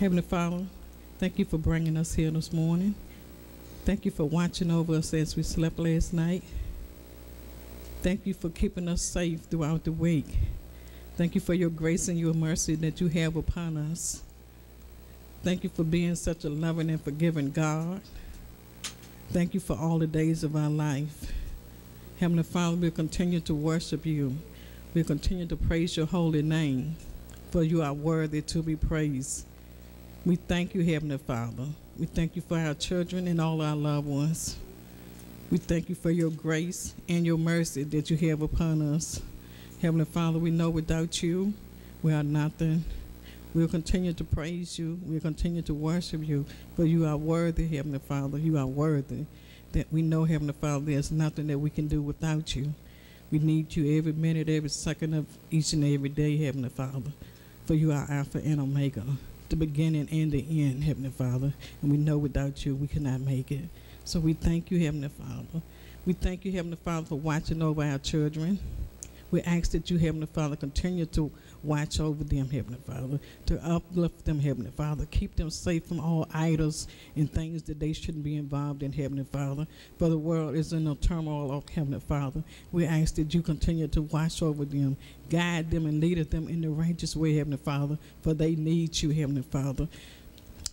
Heavenly Father, thank you for bringing us here this morning. Thank you for watching over us as we slept last night. Thank you for keeping us safe throughout the week. Thank you for your grace and your mercy that you have upon us. Thank you for being such a loving and forgiving God. Thank you for all the days of our life. Heavenly Father, we'll continue to worship you. We'll continue to praise your holy name, for you are worthy to be praised. We thank you, Heavenly Father. We thank you for our children and all our loved ones. We thank you for your grace and your mercy that you have upon us. Heavenly Father, we know without you, we are nothing. We'll continue to praise you. We'll continue to worship you, for you are worthy, Heavenly Father. You are worthy. That we know, Heavenly Father, there's nothing that we can do without you. We need you every minute, every second of each and every day, Heavenly Father, for you are Alpha and Omega, the beginning and the end, Heavenly Father, and we know without you we cannot make it. So we thank you, Heavenly Father. We thank you, Heavenly Father, for watching over our children. We ask that you, Heavenly Father, continue to watch over them, Heavenly Father, to uplift them, Heavenly Father, keep them safe from all idols and things that they shouldn't be involved in, Heavenly Father, for the world is in a turmoil, oh, Heavenly Father. We ask that you continue to watch over them, guide them, and lead them in the righteous way, Heavenly Father, for they need you, Heavenly Father.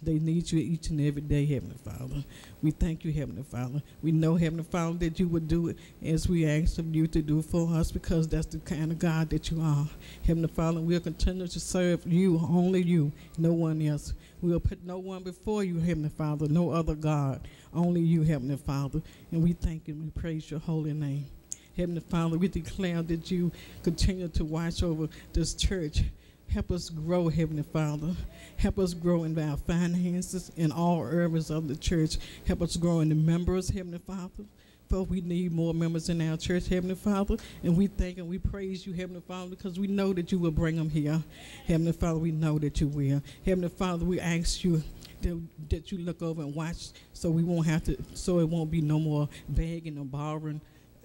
They need you each and every day, Heavenly Father. We thank you, Heavenly Father. We know, Heavenly Father, that you would do it as we ask of you to do for us, because that's the kind of God that you are. Heavenly Father, we'll continue to serve you, only you, no one else. We'll put no one before you, Heavenly Father, no other God, only you, Heavenly Father. And we thank you and we praise your holy name. Heavenly Father, we declare that you continue to watch over this church. Help us grow, Heavenly Father. Help us grow in our finances in all areas of the church. Help us grow in the members, Heavenly Father, for we need more members in our church, Heavenly Father. And we thank and we praise you, Heavenly Father, because we know that you will bring them here. Heavenly Father, we know that you will. Heavenly Father, we ask you that you look over and watch, so we won't have to, so it won't be no more begging or borrowing.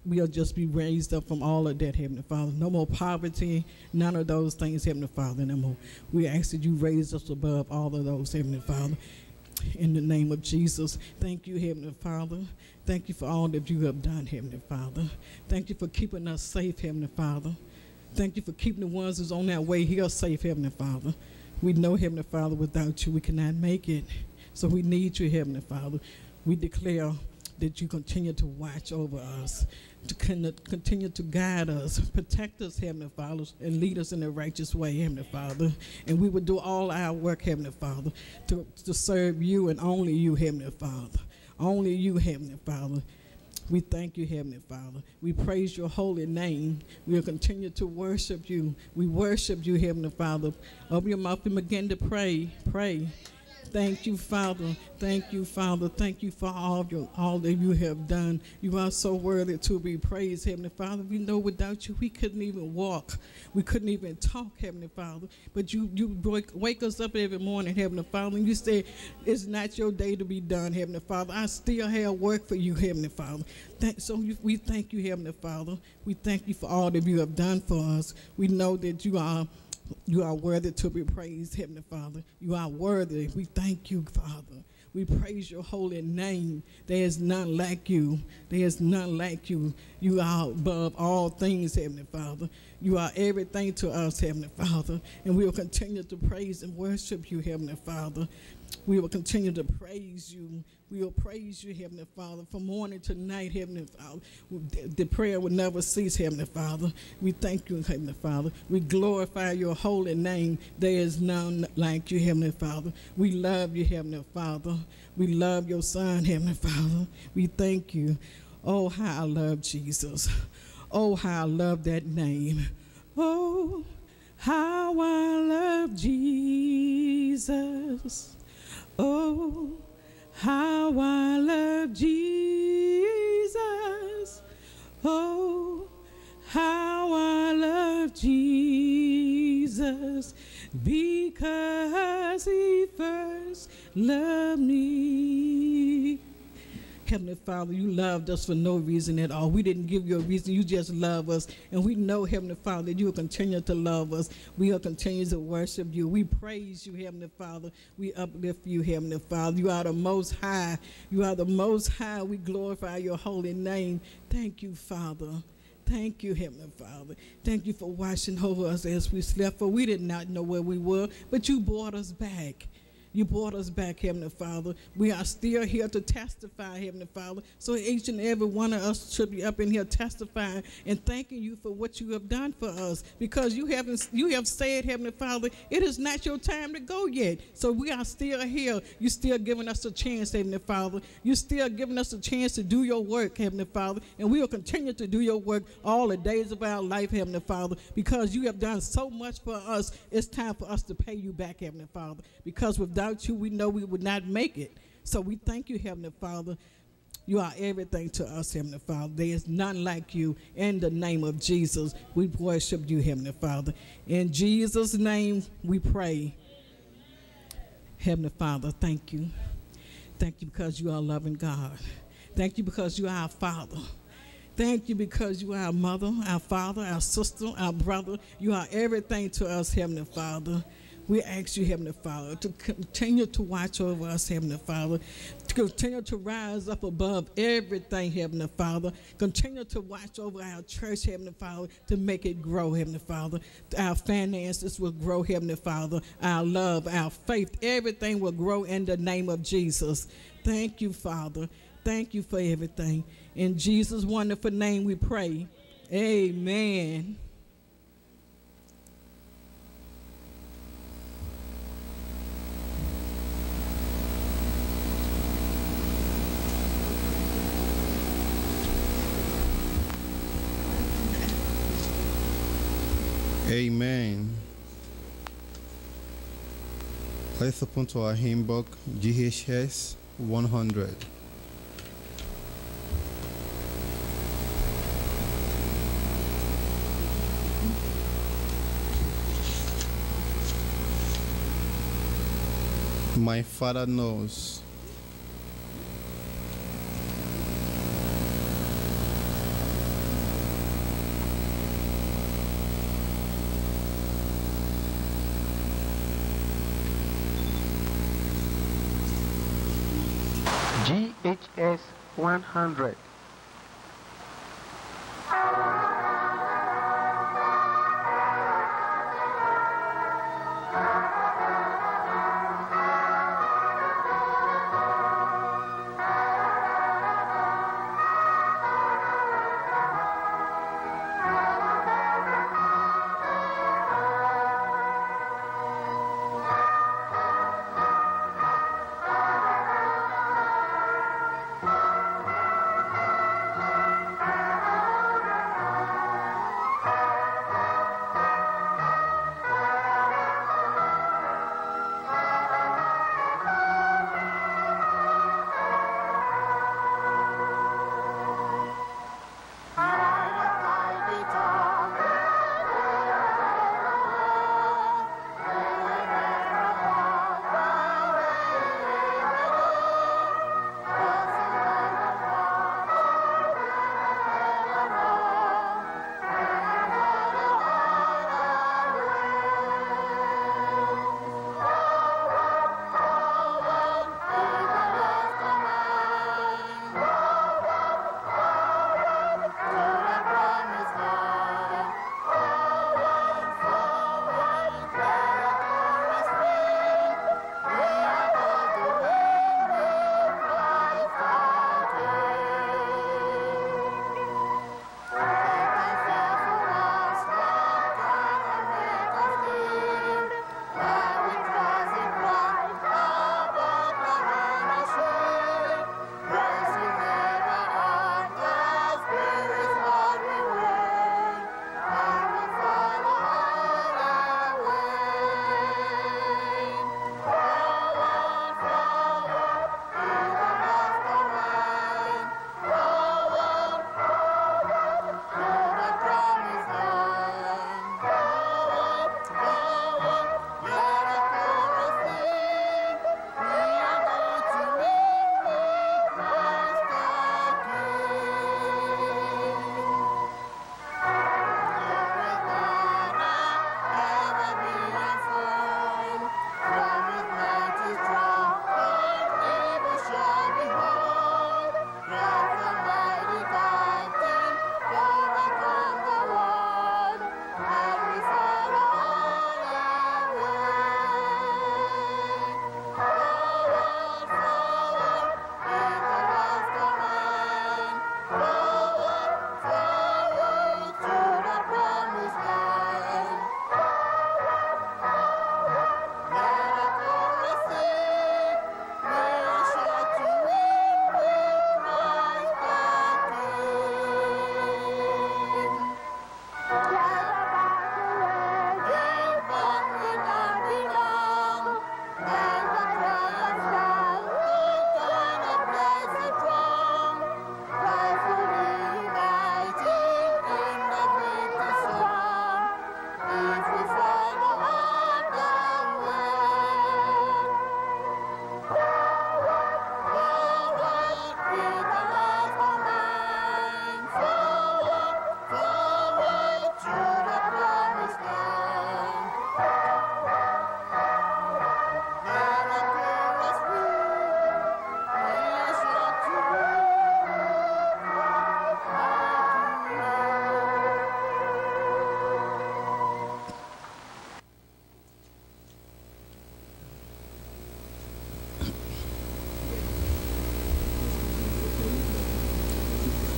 We'll just be raised up from all of that, Heavenly Father. No more poverty, none of those things, Heavenly Father, no more. We ask that you raise us above all of those, Heavenly Father. In the name of Jesus, thank you, Heavenly Father. Thank you for all that you have done, Heavenly Father. Thank you for keeping us safe, Heavenly Father. Thank you for keeping the ones who's on their way here safe, Heavenly Father. We know, Heavenly Father, without you, we cannot make it. So we need you, Heavenly Father. We declare that you continue to watch over us, to continue to guide us, protect us, Heavenly Father, and lead us in the righteous way, Heavenly Father. And we will do all our work, Heavenly Father, to serve you and only you, Heavenly Father. Only you, Heavenly Father. We thank you, Heavenly Father. We praise your holy name. We'll continue to worship you. We worship you, Heavenly Father. Open your mouth and begin to pray, pray. Thank you, Father. Thank you, Father. Thank you for all that you have done. You are so worthy to be praised, Heavenly Father. We know without you, we couldn't even walk. We couldn't even talk, Heavenly Father. But you wake us up every morning, Heavenly Father, and you say, it's not your day to be done, Heavenly Father. I still have work for you, Heavenly Father. We thank you, Heavenly Father. We thank you for all that you have done for us. We know that you are worthy to be praised, Heavenly Father. You are worthy. We thank you, Father. We praise your holy name. There is none like you. There is none like you. You are above all things, Heavenly Father. You are everything to us, Heavenly Father. And we will continue to praise and worship you, Heavenly Father. We will continue to praise you. We will praise you, Heavenly Father, from morning to night, Heavenly Father. The prayer will never cease, Heavenly Father. We thank you, Heavenly Father. We glorify your holy name. There is none like you, Heavenly Father. We love you, Heavenly Father. We love your Son, Heavenly Father. We thank you. Oh, how I love Jesus. Oh, how I love that name. Oh, how I love Jesus. Oh, how I love Jesus. Oh, how I love Jesus, because he first loved me. Heavenly Father, you loved us for no reason at all. We didn't give you a reason. You just love us. And we know, Heavenly Father, that you will continue to love us. We will continue to worship you. We praise you, Heavenly Father. We uplift you, Heavenly Father. You are the Most High. You are the Most High. We glorify your holy name. Thank you, Father. Thank you, Heavenly Father. Thank you for watching over us as we slept, for we did not know where we were, but you brought us back. You brought us back, Heavenly Father. We are still here to testify, Heavenly Father. So each and every one of us should be up in here testifying and thanking you for what you have done for us. Because you have said, Heavenly Father, it is not your time to go yet. So we are still here. You're still giving us a chance, Heavenly Father. You're still giving us a chance to do your work, Heavenly Father. And we will continue to do your work all the days of our life, Heavenly Father, because you have done so much for us. It's time for us to pay you back, Heavenly Father, because we've done you, we know we would not make it. So we thank you, Heavenly Father. You are everything to us, Heavenly Father. There is none like you. In the name of Jesus, we worship you, Heavenly Father. In Jesus' name we pray. Heavenly Father, thank you. Thank you because you are loving God. Thank you because you are our Father. Thank you because you are our mother, our father, our sister, our brother. You are everything to us, Heavenly Father. We ask you, Heavenly Father, to continue to watch over us, Heavenly Father, to continue to rise up above everything, Heavenly Father, continue to watch over our church, Heavenly Father, to make it grow, Heavenly Father. Our finances will grow, Heavenly Father. Our love, our faith, everything will grow in the name of Jesus. Thank you, Father. Thank you for everything. In Jesus' wonderful name we pray. Amen. Amen. Let's open to our hymn book, GHS 100. My Father knows. GHS 100.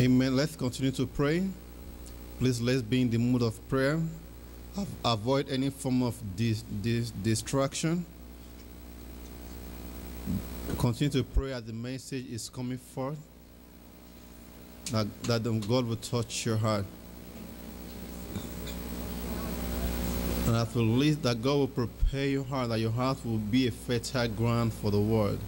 Amen. Let's continue to pray. Please, let's be in the mood of prayer. Avoid any form of distraction. Continue to pray as the message is coming forth, that God will touch your heart. And I believe that God will prepare your heart, that your heart will be a fertile ground for the word.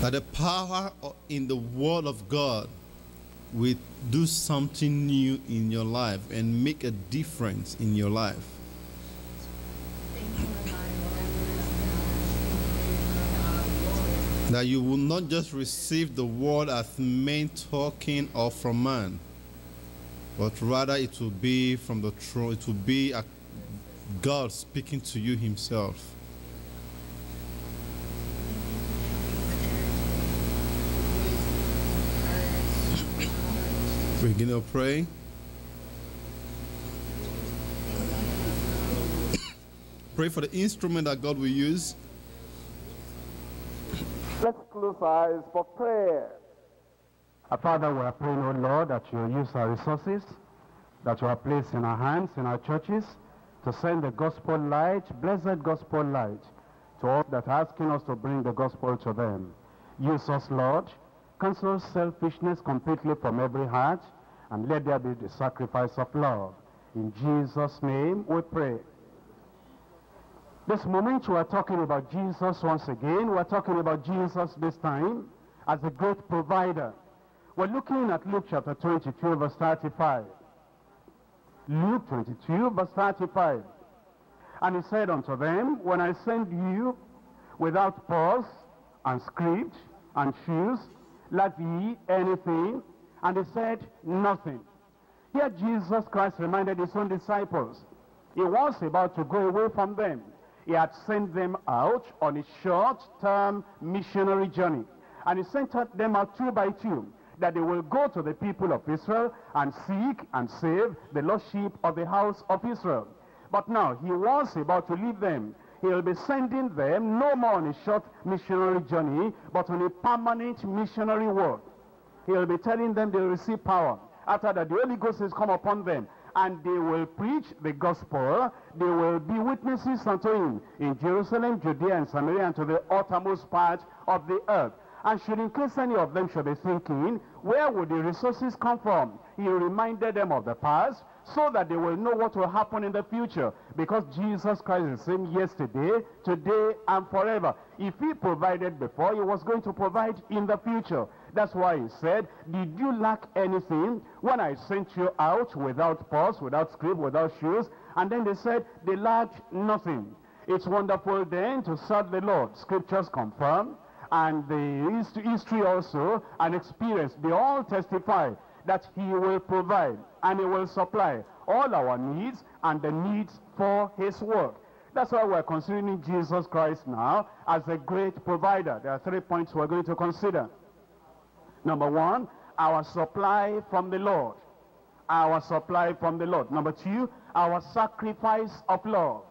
That the power in the word of God will do something new in your life and make a difference in your life. That you will not just receive the word as men talking or from man, but rather it will be from the throne. It will be God speaking to you himself. We're going to pray. Pray for the instrument that God will use. Let's close our eyes for prayer. Our Father, we are praying, O Lord, that you use our resources, that you are placed in our hands, in our churches, to send the gospel light, blessed gospel light, to all that are asking us to bring the gospel to them. Use us, Lord. Cancel selfishness completely from every heart, and let there be the sacrifice of love. In Jesus' name we pray. This moment we are talking about Jesus once again. We are talking about Jesus this time as the great provider. We're looking at Luke chapter 22, verse 35. Luke 22, verse 35. And he said unto them, when I send you without purse and script and shoes, lack ye anything? And they said, nothing. Here Jesus Christ reminded his own disciples. He was about to go away from them. He had sent them out on a short-term missionary journey. And he sent them out two by two, that they will go to the people of Israel and seek and save the lost sheep of the house of Israel. But now he was about to leave them. He will be sending them no more on a short missionary journey, but on a permanent missionary work. He will be telling them they will receive power. After that, the Holy Ghost has come upon them, and they will preach the gospel. They will be witnesses unto him in Jerusalem, Judea, and Samaria, and to the uttermost part of the earth. And should, in case any of them should be thinking, where would the resources come from? He reminded them of the past, so that they will know what will happen in the future. Because Jesus Christ is the same yesterday, today, and forever. If he provided before, he was going to provide in the future. That's why he said, did you lack anything when I sent you out without purse, without scrip, without shoes? And then they said, they lacked nothing. It's wonderful then to serve the Lord. Scriptures confirm, and the history also, and experience, they all testify that he will provide, and he will supply all our needs and the needs for his work. That's why we're considering Jesus Christ now as a great provider. There are 3 points we're going to consider. Number one, our supply from the Lord. Our supply from the Lord. Number two, our sacrifice of love.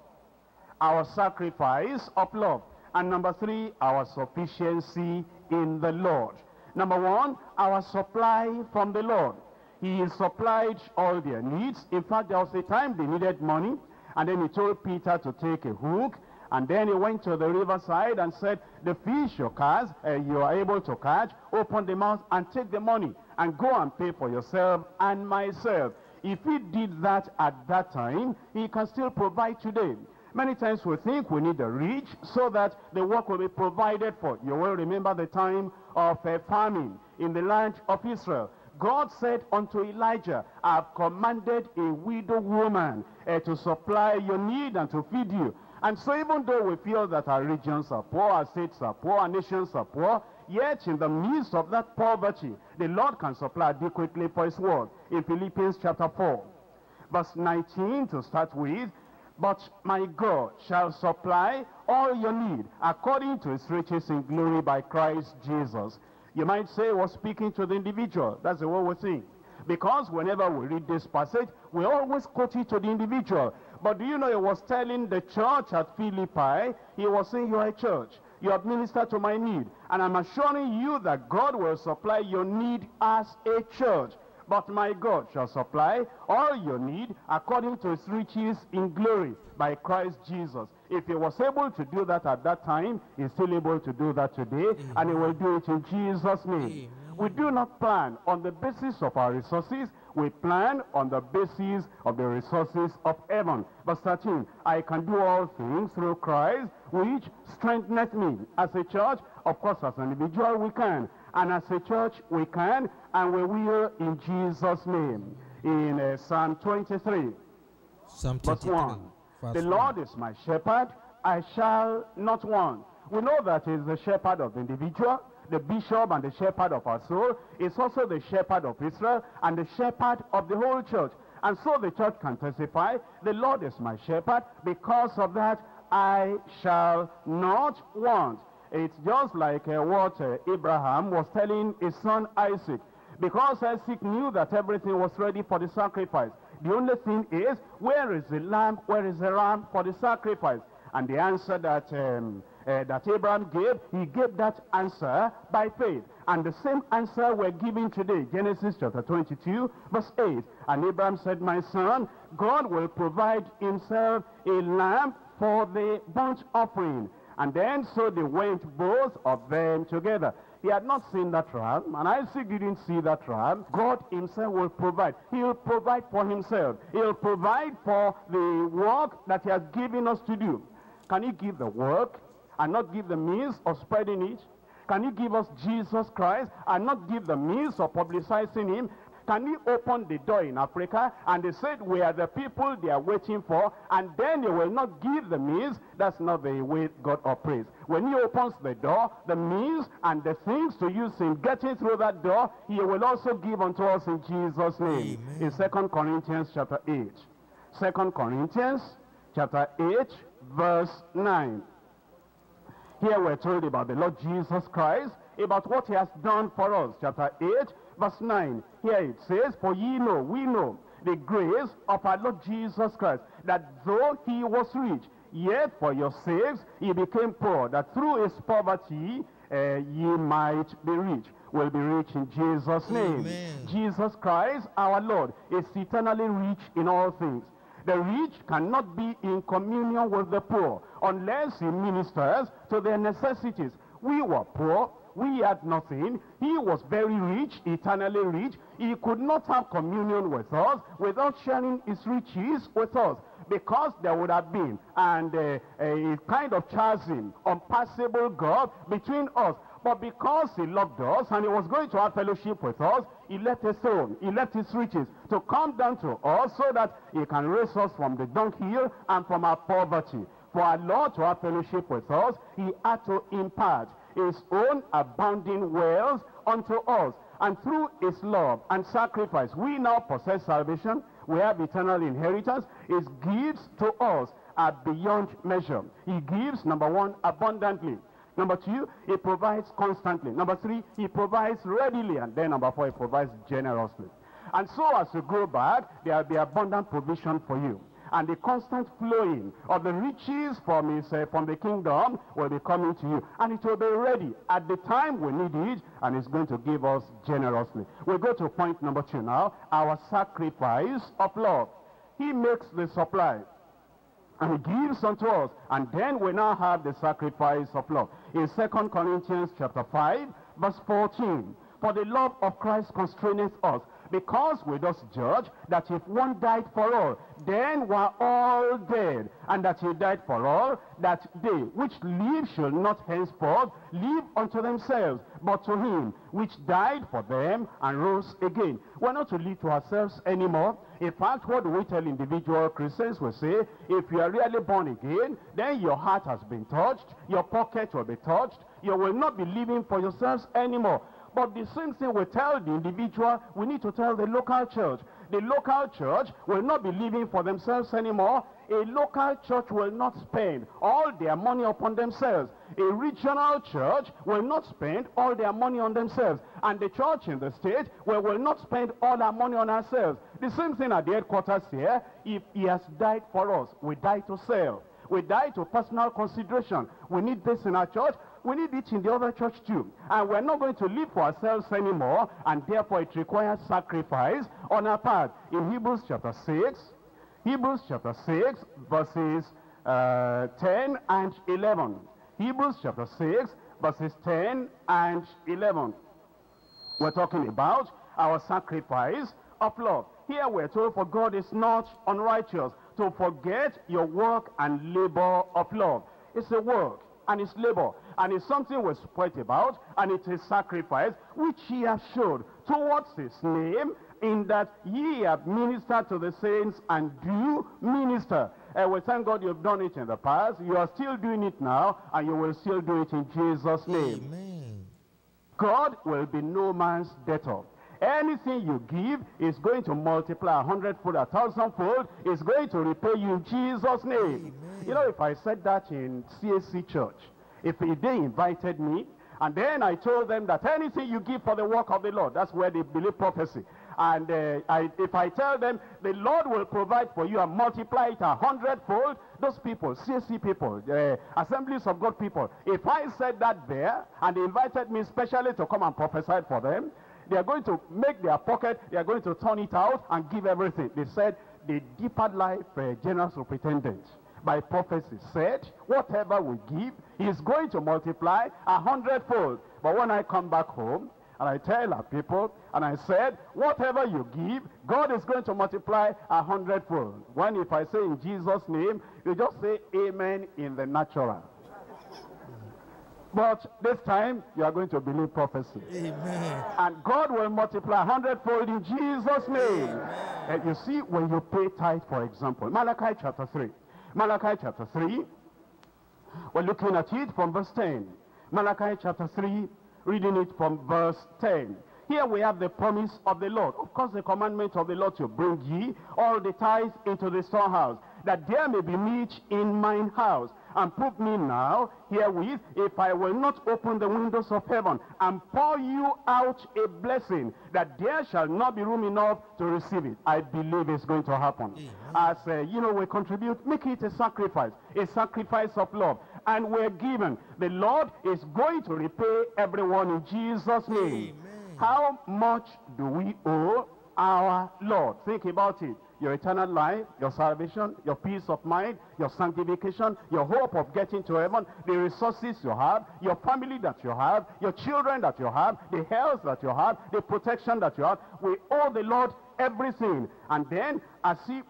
Our sacrifice of love. And number three, our sufficiency in the Lord. Number one, our supply from the Lord. He supplied all their needs. In fact, there was a time they needed money, and then he told Peter to take a hook, and then he went to the riverside and said, the fish you are able to catch, open the mouth and take the money, and go and pay for yourself and myself. If he did that at that time, he can still provide today. Many times we think we need the rich so that the work will be provided for. You will remember the time of a famine in the land of Israel. God said unto Elijah, I have commanded a widow woman to supply your need and to feed you. And so even though we feel that our regions are poor, our states are poor, our nations are poor, yet in the midst of that poverty, the Lord can supply adequately for his word. In Philippians chapter 4, verse 19 to start with, but my God shall supply all your need according to his riches in glory by Christ Jesus. You might say he was speaking to the individual. That's the way we think. Because whenever we read this passage, we always quote it to the individual. But do you know he was telling the church at Philippi, he was saying you are a church. you have ministered to my need. And I'm assuring you that God will supply your need as a church. But my God shall supply all your need according to his riches in glory by Christ Jesus. If he was able to do that at that time, he's still able to do that today. Amen. And he will do it in Jesus' name. Amen. We do not plan on the basis of our resources. We plan on the basis of the resources of heaven. Verse 13, I can do all things through Christ, which strengtheneth me. As a church, of course, as an individual, we can. And as a church, we can, and we will in Jesus' name. In Psalm 23, verse 1, the Lord is my shepherd, I shall not want. We know that he is the shepherd of the individual, the bishop and the shepherd of our soul. Is also the shepherd of Israel and the shepherd of the whole church. And so the church can testify, the Lord is my shepherd, because of that I shall not want. It's just like what Abraham was telling his son Isaac. Because Isaac knew that everything was ready for the sacrifice. The only thing is, where is the lamb for the sacrifice? And the answer that, that Abraham gave, he gave that answer by faith. And the same answer we're giving today, Genesis chapter 22, verse 8. And Abraham said, my son, God will provide himself a lamb for the burnt offering. And then, so they went, both of them together. He had not seen that ram, and Isaac didn't see that ram. God himself will provide. He will provide for himself. He will provide for the work that he has given us to do. Can you give the work and not give the means of spreading it? Can you give us Jesus Christ and not give the means of publicizing him? Can you open the door in Africa? And they said, we are the people they are waiting for. And then you will not give the means. That's not the way God operates. When he opens the door, the means and the things to use in getting through that door, he will also give unto us in Jesus' name. Amen. In 2 Corinthians chapter 8. 2 Corinthians chapter 8, verse 9. Here we're told about the Lord Jesus Christ, about what he has done for us. Chapter 8, verse 9, here it says, for ye know, we know, the grace of our Lord Jesus Christ, that though he was rich, yet for your sakes he became poor, that through his poverty ye might be rich. Will be rich in Jesus' name. Amen. Jesus Christ, our Lord, is eternally rich in all things. The rich cannot be in communion with the poor, unless he ministers to their necessities. We were poor. We had nothing. He was very rich, eternally rich. He could not have communion with us without sharing his riches with us, because there would have been a kind of chasm, unpassable gulf between us. But because he loved us and he was going to have fellowship with us, he left his throne, he left his riches to come down to us so that he can raise us from the dunghill and from our poverty. For our Lord to have fellowship with us, he had to impart his own abounding wealth unto us. And through his love and sacrifice, we now possess salvation. We have eternal inheritance. His gifts to us are beyond measure. He gives, number one, abundantly. Number two, he provides constantly. Number three, he provides readily. And then number four, he provides generously. And so as you go back, there will be abundant provision for you. And the constant flowing of the riches from the kingdom will be coming to you. And it will be ready at the time we need it, and it's going to give us generously. We'll go to point number two now, our sacrifice of love. He makes the supply, and he gives unto us, and then we now have the sacrifice of love. In 2 Corinthians chapter 5, verse 14, for the love of Christ constraineth us, because we thus judge that if one died for all, then were all dead, and that he died for all, that they which live shall not henceforth live unto themselves, but to him which died for them and rose again. We're not to live to ourselves anymore. In fact, what do we tell individual Christians? We say, if you are really born again, then your heart has been touched, your pocket will be touched, you will not be living for yourselves anymore. But the same thing we tell the individual, we need to tell the local church. The local church will not be living for themselves anymore. A local church will not spend all their money upon themselves. A regional church will not spend all their money on themselves. And the church in the state will not spend all our money on ourselves. The same thing at the headquarters here. If he has died for us, we die to self. We die to personal consideration. We need this in our church. We need it in the other church too. And we're not going to live for ourselves anymore, and therefore it requires sacrifice on our part. In Hebrews chapter 6, Hebrews chapter 6, verses 10 and 11. Hebrews chapter 6, verses 10 and 11. We're talking about our sacrifice of love. Here we're told, for God is not unrighteous to forget your work and labor of love. It's a work and it's labor, and it's something we spoke about, and it is sacrifice which he has showed towards his name, in that ye have ministered to the saints and do minister. And we thank God you've done it in the past, you are still doing it now, and you will still do it in Jesus' name. Amen. God will be no man's debtor. Anything you give is going to multiply 100-fold, 1,000-fold, is going to repay you in Jesus' name. Amen. You know, if I said that in CAC Church, if they invited me, and then I told them that anything you give for the work of the Lord, that's where they believe prophecy. And if I tell them the Lord will provide for you and multiply it 100-fold, those people, CAC people, Assemblies of God people, if I said that there, and they invited me specially to come and prophesy for them, they are going to make their pocket, they are going to turn it out and give everything. They said, the Deeper Life General Superintendent, by prophecy, said, whatever we give is going to multiply 100-fold. But when I come back home, and I tell our people, and I said, whatever you give, God is going to multiply 100-fold. When if I say in Jesus' name, you just say amen in the natural. But this time, you are going to believe prophecy. Amen. And God will multiply 100-fold in Jesus' name. And you see, when you pay tithe, for example, Malachi chapter 3. Malachi chapter 3, we're looking at it from verse 10. Malachi chapter 3, reading it from verse 10. Here we have the promise of the Lord. Of course, the commandment of the Lord to bring ye all the tithe into the storehouse, that there may be meat in mine house. And prove me now herewith, if I will not open the windows of heaven and pour you out a blessing, that there shall not be room enough to receive it. I believe it's going to happen. As you know, we contribute, make it a sacrifice of love. And we're given. The Lord is going to repay everyone in Jesus' name. Amen. How much do we owe our Lord? Think about it. Your eternal life, your salvation, your peace of mind, your sanctification, your hope of getting to heaven, the resources you have, your family that you have, your children that you have, the health that you have, the protection that you have. We owe the Lord everything. And then,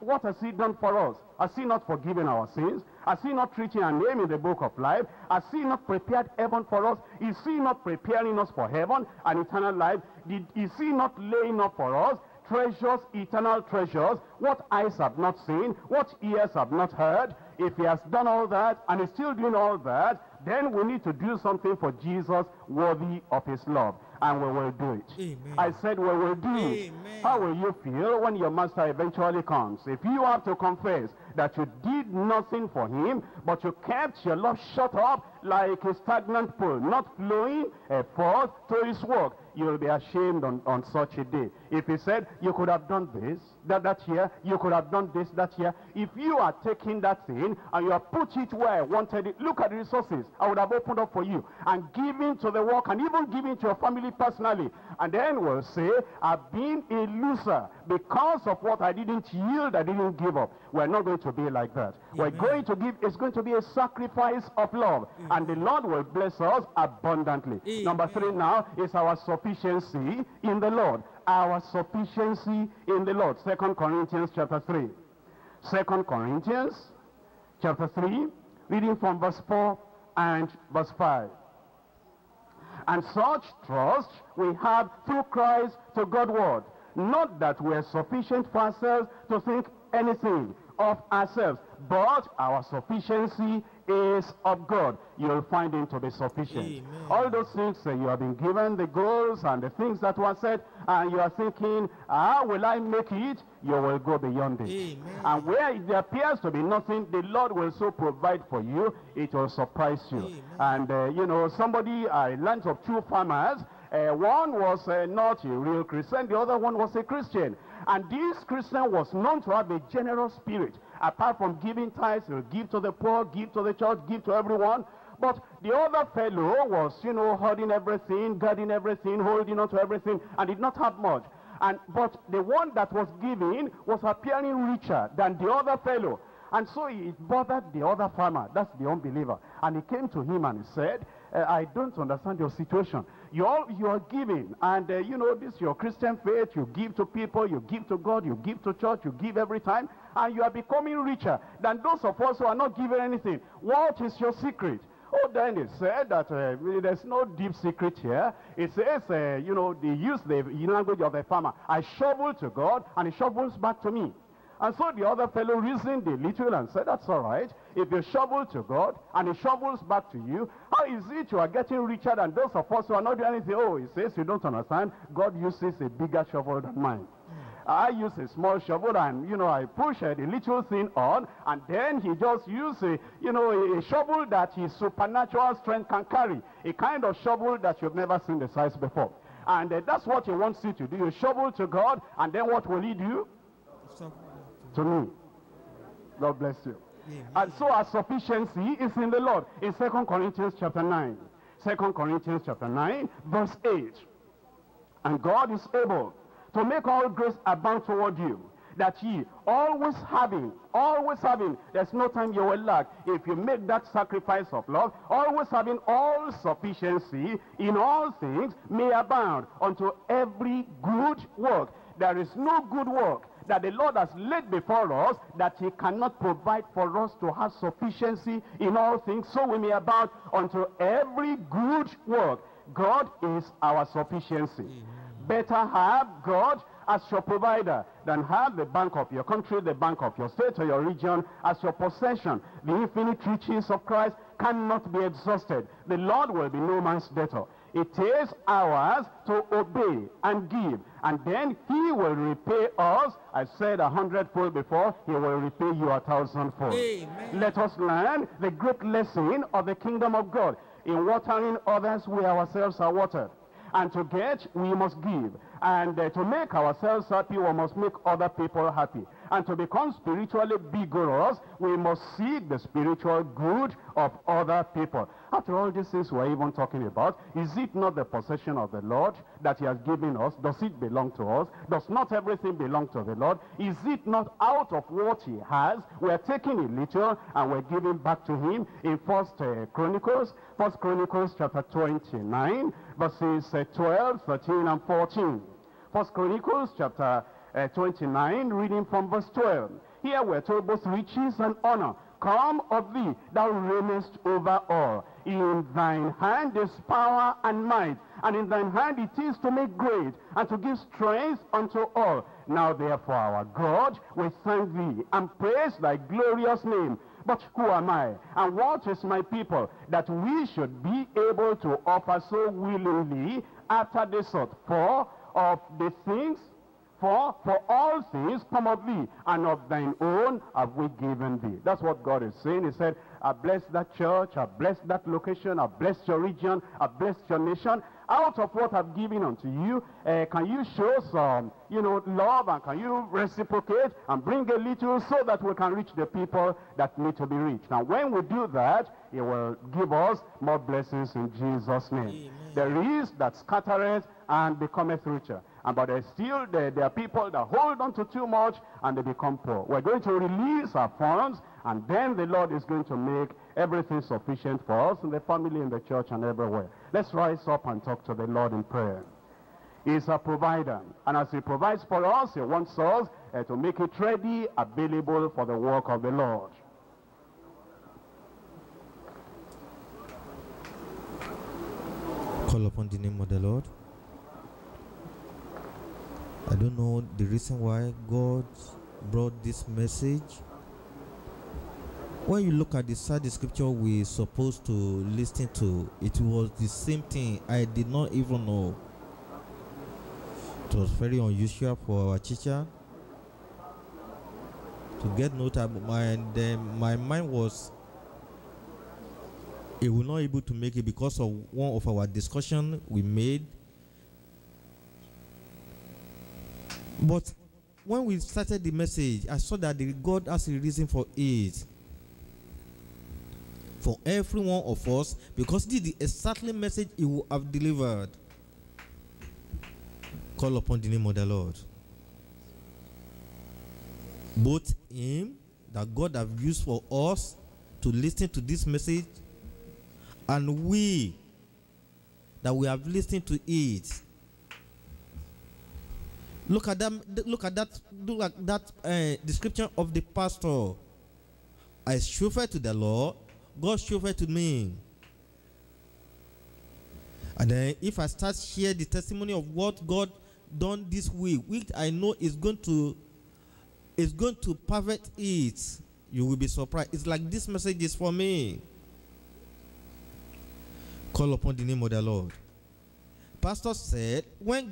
what has he done for us? Has he not forgiven our sins? Has he not written our name in the book of life? Has he not prepared heaven for us? Is he not preparing us for heaven and eternal life? Is he not laying up for us treasures, eternal treasures, what eyes have not seen, what ears have not heard? If he has done all that and is still doing all that, then we need to do something for Jesus worthy of his love, and we will do it. Amen. I said we will do it. Amen. How will you feel when your master eventually comes? If you have to confess that you did nothing for him, but you kept your love shut up like a stagnant pool, not flowing forth to his work, you'll be ashamed on such a day. If he said, you could have done this, that year, you could have done this, that year. If you are taking that thing and you have put it where I wanted it, look at the resources I would have opened up for you, and giving to the work, and even giving to your family personally. And then we'll say, I've been a loser because of what I didn't yield, I didn't give up. We're not going to be like that. Amen. We're going to give, it's going to be a sacrifice of love. Amen. And the Lord will bless us abundantly. Amen. Number 3 now is our sufficiency in the Lord. Our sufficiency in the Lord. 2 Corinthians chapter 3. 2 Corinthians chapter 3, reading from verse 4 and verse 5. And such trust we have through Christ to Godward. Not that we are sufficient for ourselves to think anything of ourselves, but our sufficiency is of God. You'll find him to be sufficient. Amen. All those things that you have been given, the goals and the things that were said, and you are thinking, how will I make it? You will go beyond it. Amen. And where it appears to be nothing, the Lord will so provide for you, it will surprise you. Amen. And you know, somebody, I learned of 2 farmers. One was not a real Christian, the other one was a Christian. And this Christian was known to have a generous spirit. Apart from giving tithes, he'll give to the poor, give to the church, give to everyone. But the other fellow was, you know, holding everything, guarding everything, holding on to everything, and did not have much. But the one that was giving was appearing richer than the other fellow. And so it bothered the other farmer, that's the unbeliever. And he came to him and he said, I don't understand your situation. You are giving, and you know, this is your Christian faith. You give to people, you give to God, you give to church, you give every time, and you are becoming richer than those of us who are not giving anything. What is your secret? Oh, then he said that there's no deep secret here. It says, you know, they use the language of the farmer. I shovel to God, and he shovels back to me. And so the other fellow reasoned a little and said, that's all right. If you shovel to God and he shovels back to you, how is it you are getting richer than those of us who are not doing anything? Oh, he says, you don't understand. God uses a bigger shovel than mine. I use a small shovel and, you know, I push a little thing on, and then he just uses a, you know, a shovel that his supernatural strength can carry. A kind of shovel that you've never seen the size before. And that's what he wants you to do. You shovel to God, and then what will he do? To me. God bless you. Amen. And so our sufficiency is in the Lord. In 2 Corinthians chapter 9. 2 Corinthians chapter 9 verse 8. And God is able to make all grace abound toward you, that ye always having, there's no time you will lack if you make that sacrifice of love, always having all sufficiency in all things, may abound unto every good work. There is no good work that the Lord has laid before us, that he cannot provide for us to have sufficiency in all things, so we may abound unto every good work. God is our sufficiency. Amen. Better have God as your provider than have the bank of your country, the bank of your state or your region as your possession. The infinite riches of Christ cannot be exhausted. The Lord will be no man's debtor. It is ours to obey and give, and then he will repay us. I said 100-fold before, he will repay you 1,000-fold. Amen. Let us learn the great lesson of the kingdom of God. In watering others, we ourselves are watered. And to get, we must give. And to make ourselves happy, we must make other people happy. And to become spiritually vigorous, we must seek the spiritual good of other people. After all these things we're even talking about, is it not the possession of the Lord that he has given us? Does it belong to us? Does not everything belong to the Lord? Is it not out of what he has, we're taking a little and we're giving back to him? In First Chronicles chapter 29, verses 12, 13, and 14. First Chronicles chapter 29, reading from verse 12. Here we're told both riches and honor come of thee, thou reignest over all. In thine hand is power and might, and in thine hand it is to make great, and to give strength unto all. Now therefore, our God, we thank thee, and praise thy glorious name. But who am I, and what is my people, that we should be able to offer so willingly after this sort? For all things come of thee, and of thine own have we given thee. That's what God is saying. He said, I bless that church, I bless that location, I bless your region, I bless your nation. Out of what I've given unto you, can you show some, you know, love, and can you reciprocate and bring a little so that we can reach the people that need to be reached? Now, when we do that, it will give us more blessings in Jesus' name. Amen. There is that scattereth and becometh richer. But there are people that hold on to too much and they become poor. We're going to release our funds, and then the Lord is going to make everything sufficient for us in the family, in the church, and everywhere. Let's rise up and talk to the Lord in prayer. He is a provider, and as he provides for us, he wants us to make it ready, available for the work of the Lord. Call upon the name of the Lord. I don't know the reason why God brought this message. When you look at the side of scripture we're supposed to listen to, it was the same thing. I did not even know. It was very unusual for our teacher to get note of mine. My mind was, it was not able to make it because of one of our discussion we made. But when we started the message, I saw that God has a reason for it. for every one of us, because this is exactly the message he would have delivered. Call upon the name of the Lord. Both him that God have used for us to listen to this message, and we that we have listened to it. Look at that. Look at that description of the pastor. I suffer to the Lord, God suffer to me. And then if I start share the testimony of what God done this week, which I know is going to perfect it, you will be surprised. It's like this message is for me. Call upon the name of the Lord. Pastor said, when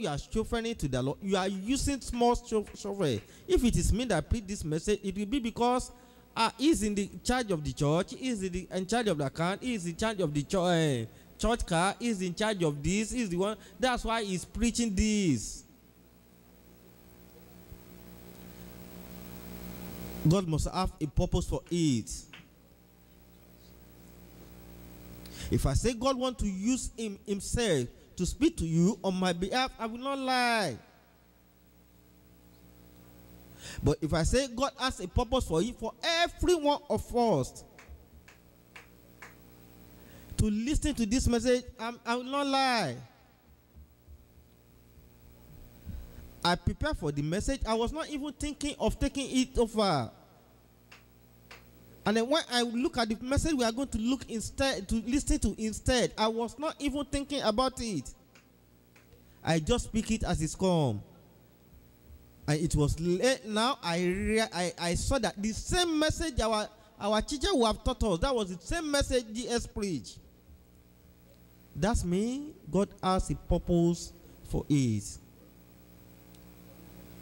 you are suffering to the Lord, you are using small suffering. If it is me that preach this message, it will be because he is in the charge of the church, he is in charge of the account, he is in charge of the church car, he is in charge of this, he is the one. That's why he's preaching this. God must have a purpose for it. If I say God wants to use himself to speak to you on my behalf, I will not lie. But if I say God has a purpose for you, for every one of us to listen to this message, I will not lie. I prepared for the message. I was not even thinking of taking it over. And then when I look at the message we are going to listen to instead, I was not even thinking about it. I just speak it as it's come. And it was late now. I saw that the same message our teacher who have taught us, that was the same message GS preached. That's me. God has a purpose for it.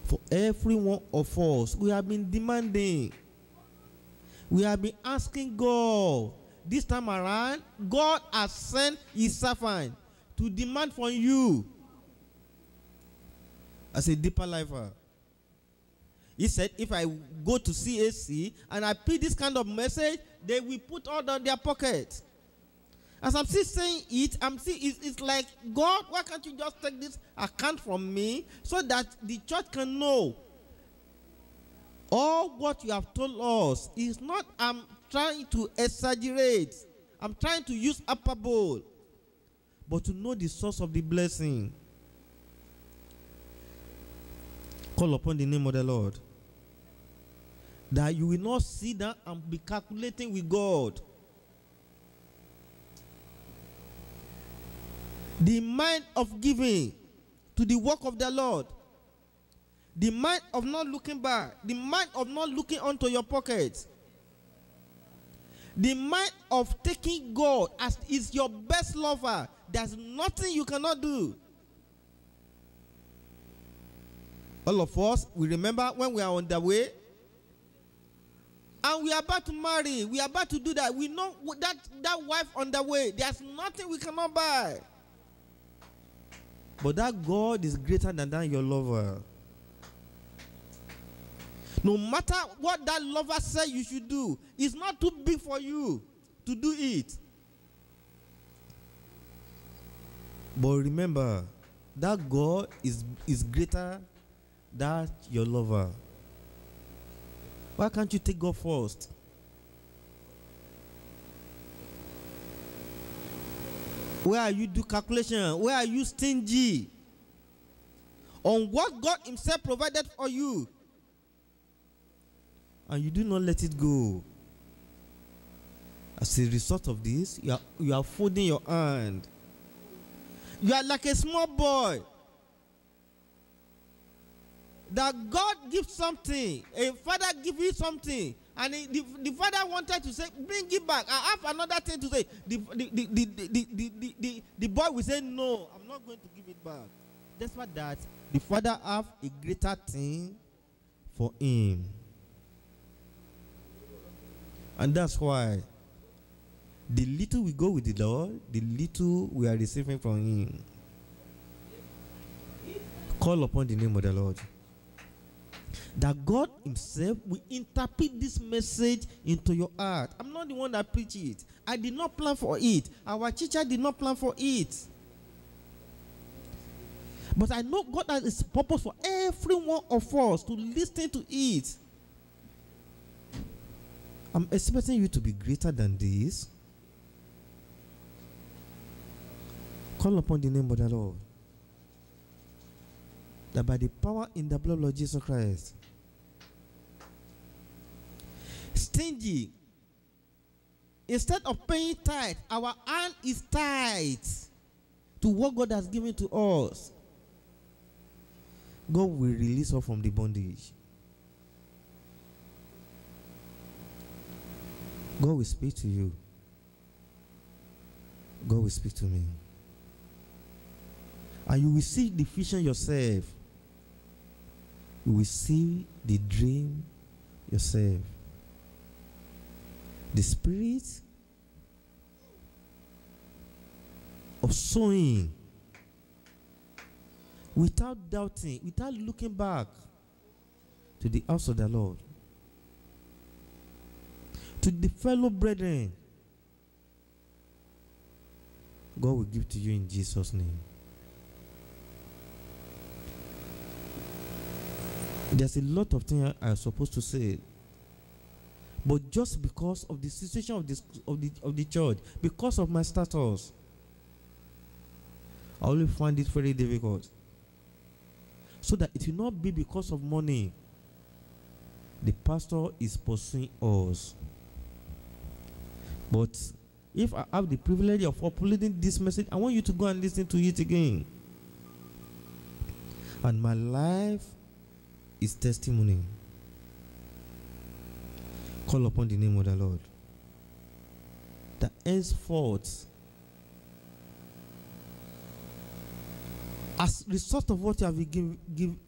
For every one of us, we have been demanding. We have been asking God. This time around, God has sent his servant to demand from you as a deeper lifer. He said, if I go to CAC and I preach this kind of message, they will put all down their pockets. As I'm still saying it, it's like, God, why can't you just take this account from me so that the church can know? All what you have told us is not, I'm trying to exaggerate. I'm trying to use hyperbole, but to know the source of the blessing. Call upon the name of the Lord. That you will not sit down and be calculating with God. The mind of giving to the work of the Lord. The mind of not looking back. The mind of not looking onto your pockets. The mind of taking God as is your best lover. There's nothing you cannot do. All of us, we remember when we are on the way. And we are about to marry. We are about to do that. We know that wife on the way. There's nothing we cannot buy. But that God is greater than your lover. No matter what that lover says you should do, it's not too big for you to do it. But remember, that God is greater than your lover. Why can't you take God first? Where are you do calculation? Where are you stingy? On what God himself provided for you. And you do not let it go. As a result of this, you are folding your hand. You are like a small boy. That God gives something, a father gives you something, and the father wanted to say, bring it back. I have another thing to say. The boy will say, no, I'm not going to give it back. That's why that the father have a greater thing for him. And that's why the little we go with the Lord, the little we are receiving from him. Call upon the name of the Lord. That God himself will interpret this message into your heart. I'm not not the one that preached it. I did not plan for it. Our teacher did not plan for it. But I know God has a purpose for every one of us to listen to it. I'm expecting you to be greater than this. Call upon the name of the Lord. That by the power in the blood of Jesus Christ. Stingy. Instead of paying tithe, our hand is tight to what God has given to us. God will release us from the bondage. God will speak to you. God will speak to me. And you will see the vision yourself. You will see the dream yourself. The spirit of sowing without doubting, without looking back to the house of the Lord, to the fellow brethren, God will give to you in Jesus' name. There's a lot of things I'm supposed to say, but just because of the situation of the church, because of my status, I only find it very difficult. So that it will not be because of money. The pastor is pursuing us. But if I have the privilege of uploading this message, I want you to go and listen to it again. And my life is testimony. Call upon the name of the Lord. That henceforth, as a result of what you have been given,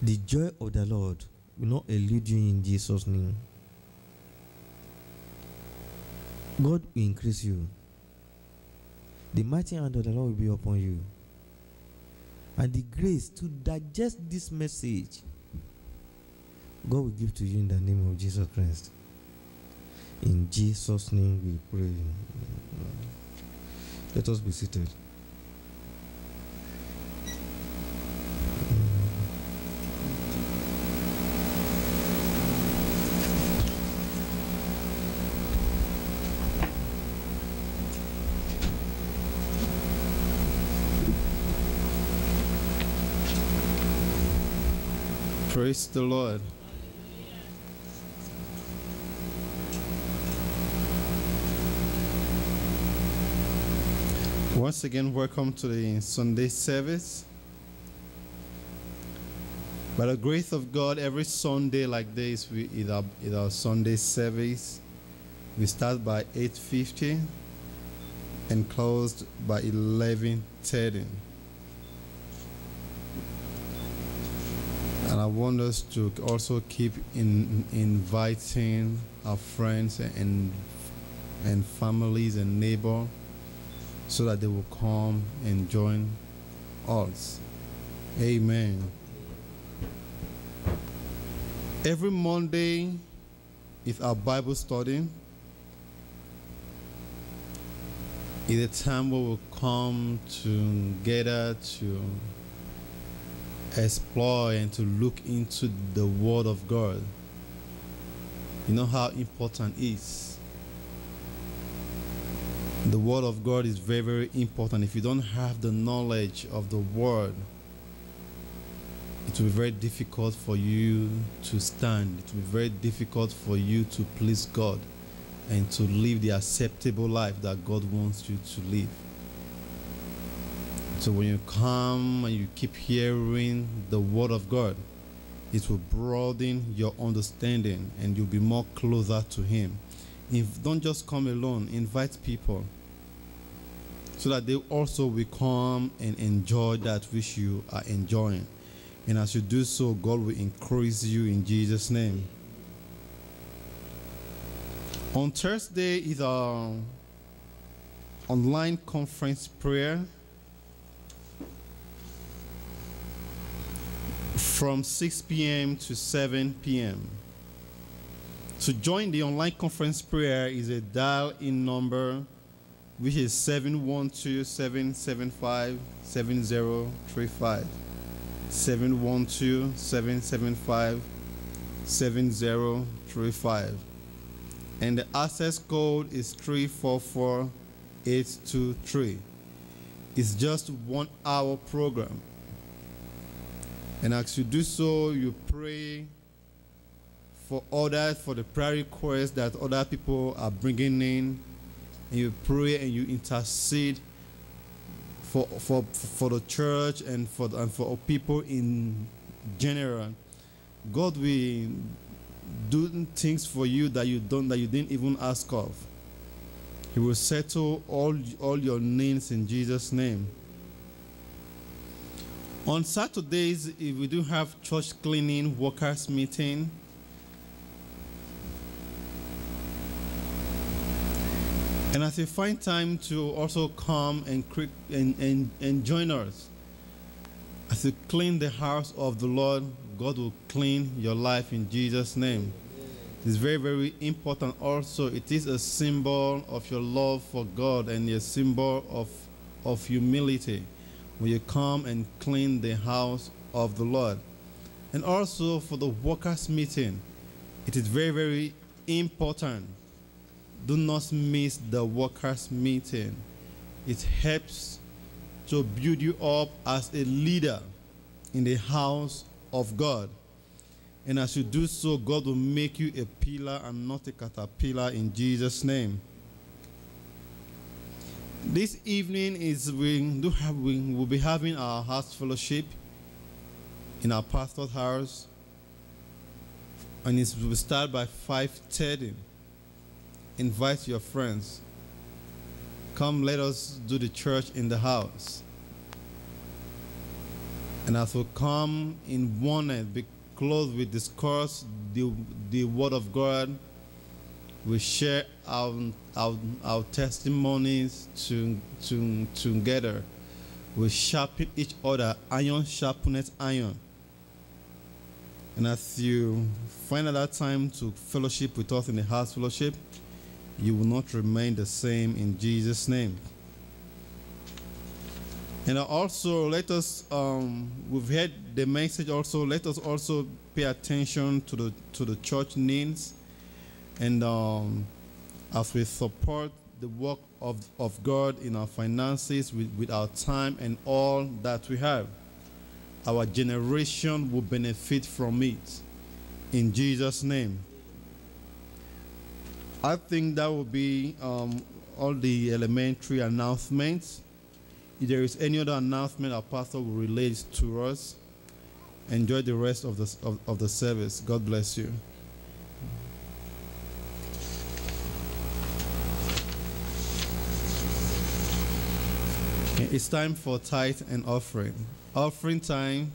the joy of the Lord will not elude you in Jesus' name. God will increase you. The mighty hand of the Lord will be upon you. And the grace to digest this message, God will give to you in the name of Jesus Christ. In Jesus' name we pray. Let us be seated. Praise the Lord. Once again, welcome to the Sunday service. By the grace of God, every Sunday like this is our Sunday service. We start by 8:50 and closed by 11:30. And I want us to also keep inviting our friends and families and neighbors, so that they will come and join us. Amen. Every Monday is our Bible study. It's a time where we come together to explore and to look into the Word of God. You know how important it is. The Word of God is very, very important. If you don't have the knowledge of the Word, it will be very difficult for you to stand. It will be very difficult for you to please God and to live the acceptable life that God wants you to live. So when you come and you keep hearing the Word of God, it will broaden your understanding and you'll be more closer to Him. Don't just come alone, invite people so that they also will come and enjoy that which you are enjoying. And as you do so, God will increase you in Jesus' name. On Thursday is our online conference prayer. from 6 p.m. to 7 p.m. To join the online conference prayer is a dial-in number, which is 712-775-7035. 712-775-7035. And the access code is 344823. It's just 1 hour program. And as you do so, you pray for others, for the prayer requests that other people are bringing in. And you pray and you intercede for the church and for people in general. God will do things for you that you didn't even ask of. He will settle all your needs in Jesus' name. On Saturdays, if we do have church cleaning workers meeting. And as you find time to also come and join us, as you clean the house of the Lord, God will clean your life in Jesus' name. It's very, very important also. It is a symbol of your love for God and a symbol of humility when you come and clean the house of the Lord. And also for the workers' meeting, it is very, very important. Do not miss the workers' meeting. It helps to build you up as a leader in the house of God. And as you do so, God will make you a pillar and not a caterpillar in Jesus' name. This evening we will be having our house fellowship in our pastor's house. And it will start by 5:30. Invite your friends. Come, let us do the church in the house. And as we come in oneness, be clothed with discourse, the word of God. We share our testimonies together. We sharpen each other. Iron sharpens iron. And as you find that time to fellowship with us in the house fellowship, you will not remain the same in Jesus' name. And also, let us, we've heard the message also, let us also pay attention to the church needs. And as we support the work of God in our finances with our time and all that we have, our generation will benefit from it in Jesus' name. I think that will be all the elementary announcements. If there is any other announcement, our pastor will relay it to us. Enjoy the rest of the service. God bless you. It's time for tithe and offering. Offering time.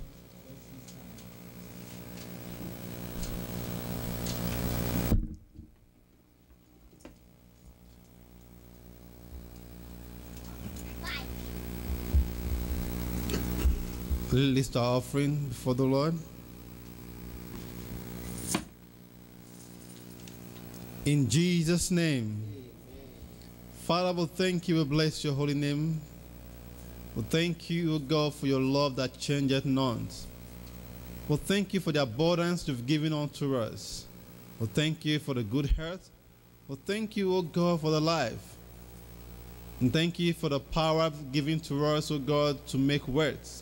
List our offering before the Lord. In Jesus' name. Amen. Father, we thank you. We bless your holy name. We thank you, O God, for your love that changeth not. We thank you for the abundance you've given unto us. We thank you for the good health. We thank you, O God, for the life. And thank you for the power given to us, O God, to make words.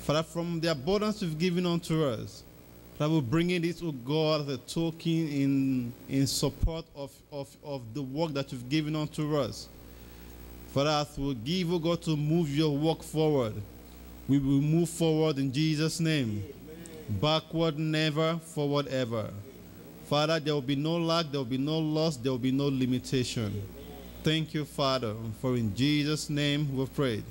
Father, from the abundance you've given unto us, Father, we're bringing this, O God, as a token in support of the work that you've given unto us. Father, as we give, O God, to move your work forward, we will move forward in Jesus' name. Amen. Backward never, forward ever. Amen. Father, there will be no lack, there will be no loss, there will be no limitation. Amen. Thank you, Father, for in Jesus' name we've prayed.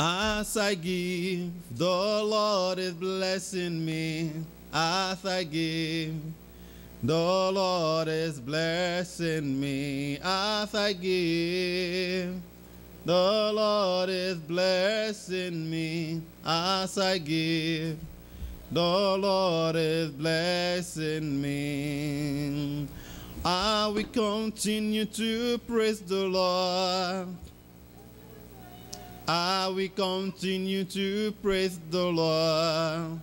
As I give, the Lord is blessing me. As I give, the Lord is blessing me. As I give, the Lord is blessing me. as I give. The Lord is blessing me. I will continue to praise the Lord. I will continue to praise the Lord.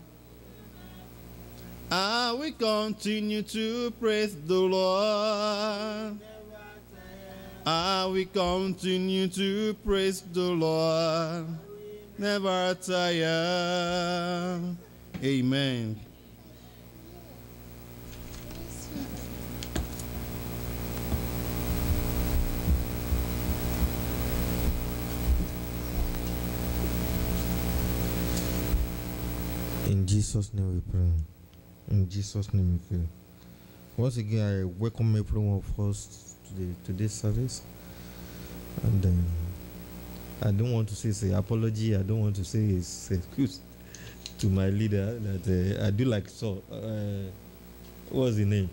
I will continue to praise the Lord. I will continue to praise the Lord. Never tire. Amen. In Jesus' name we pray. In Jesus' name we pray. Once again, I welcome every one of us to today's service. And I don't want to say it's an apology. I don't want to say it's an excuse to my leader that I do like Saul. What's his name?